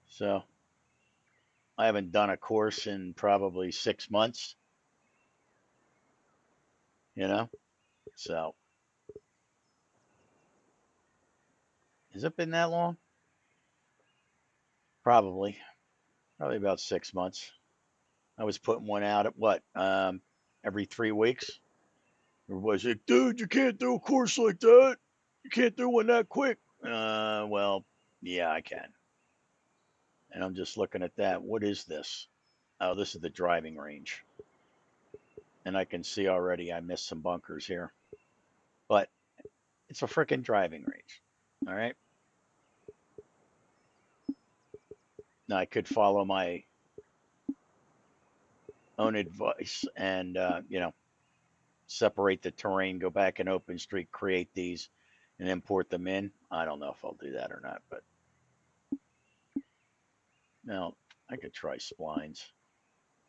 So I haven't done a course in probably 6 months, you know, so has it been that long? Probably about 6 months. I was putting one out at what, every 3 weeks. Everybody's like, dude, you can't do a course like that. You can't do one that quick. Well, yeah, I can. And I'm just looking at that. What is this? Oh, this is the driving range. And I can see already I missed some bunkers here. But it's a freaking driving range. All right. Now, I could follow my own advice and, you know, separate the terrain, go back in OpenStreet, create these, and import them in. I don't know if I'll do that or not, but. Now, I could try splines. Oh,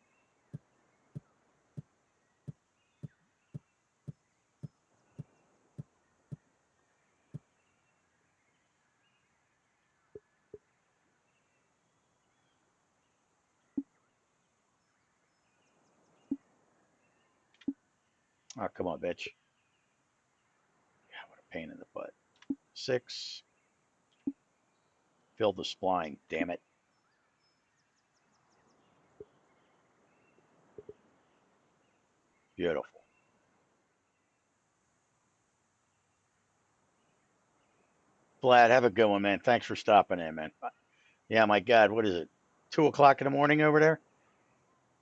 come on, bitch. God, what a pain in the butt. 6. Fill the spline, damn it. Beautiful. Vlad, have a good one, man. Thanks for stopping in, man. Yeah, my God, what is it? 2 o'clock in the morning over there?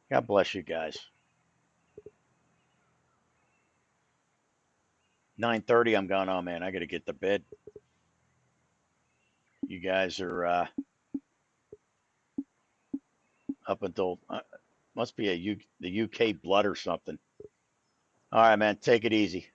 God bless you guys. 9:30, I'm going on, man. I got to get to bed. You guys are up until, must be the UK blood or something. All right, man, take it easy.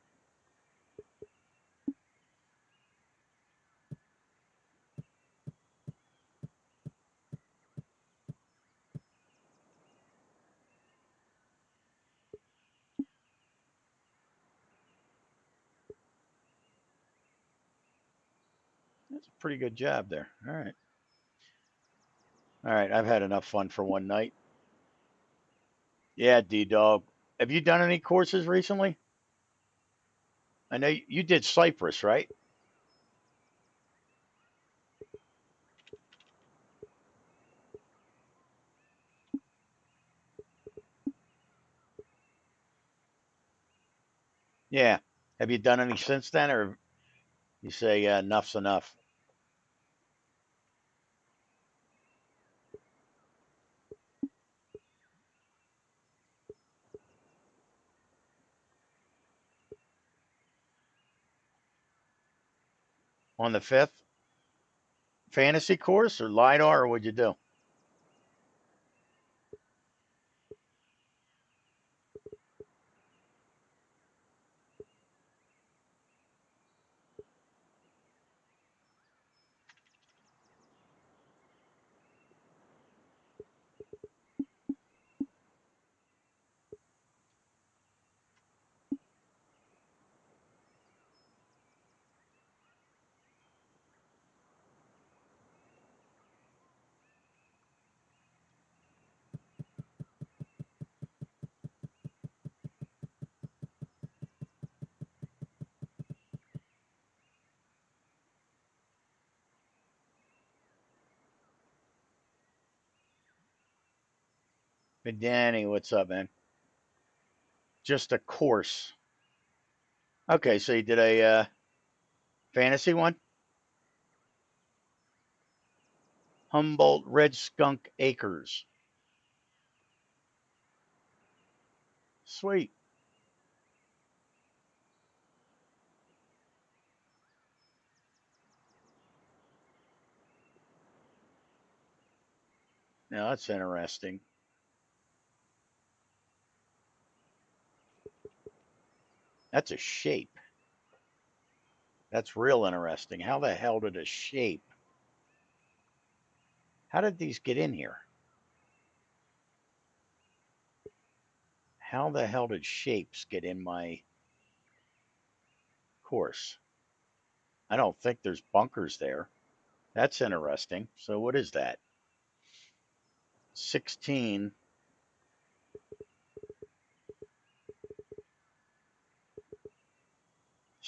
That's a pretty good job there. All right. All right, I've had enough fun for one night. Yeah, D-Dog. Have you done any courses recently? I know you did Cypress, right? Yeah. Have you done any since then, or you say enough's enough? On the 5th, fantasy course or LIDAR, or what'd you do? But Danny, what's up, man? Just a course. Okay, so you did a fantasy one? Humboldt Red Skunk Acres. Sweet. Now that's interesting. That's a shape. That's real interesting. How the hell did a shape? How did these get in here? How the hell did shapes get in my course? I don't think there's bunkers there. That's interesting. So what is that? 16.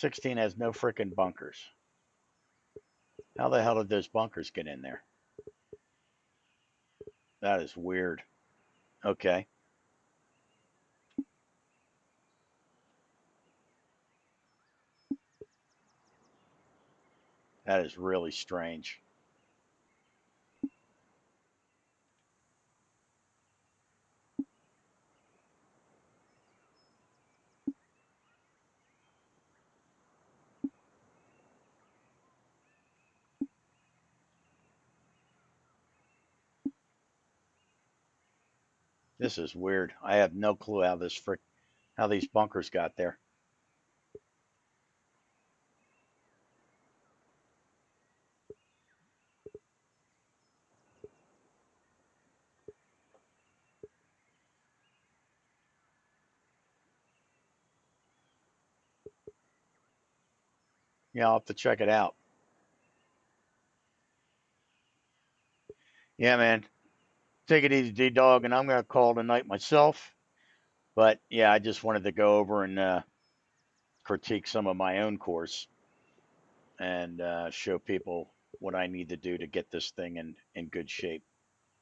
Has no frickin' bunkers. How the hell did those bunkers get in there? That is weird. Okay. That is really strange. This is weird. I have no clue how this how these bunkers got there. Yeah, I'll have to check it out. Yeah, man. Take it easy, D-Dog, and I'm going to call tonight myself. But, yeah, I just wanted to go over and critique some of my own course and show people what I need to do to get this thing in good shape.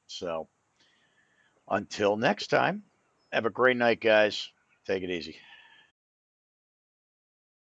So, until next time, have a great night, guys. Take it easy.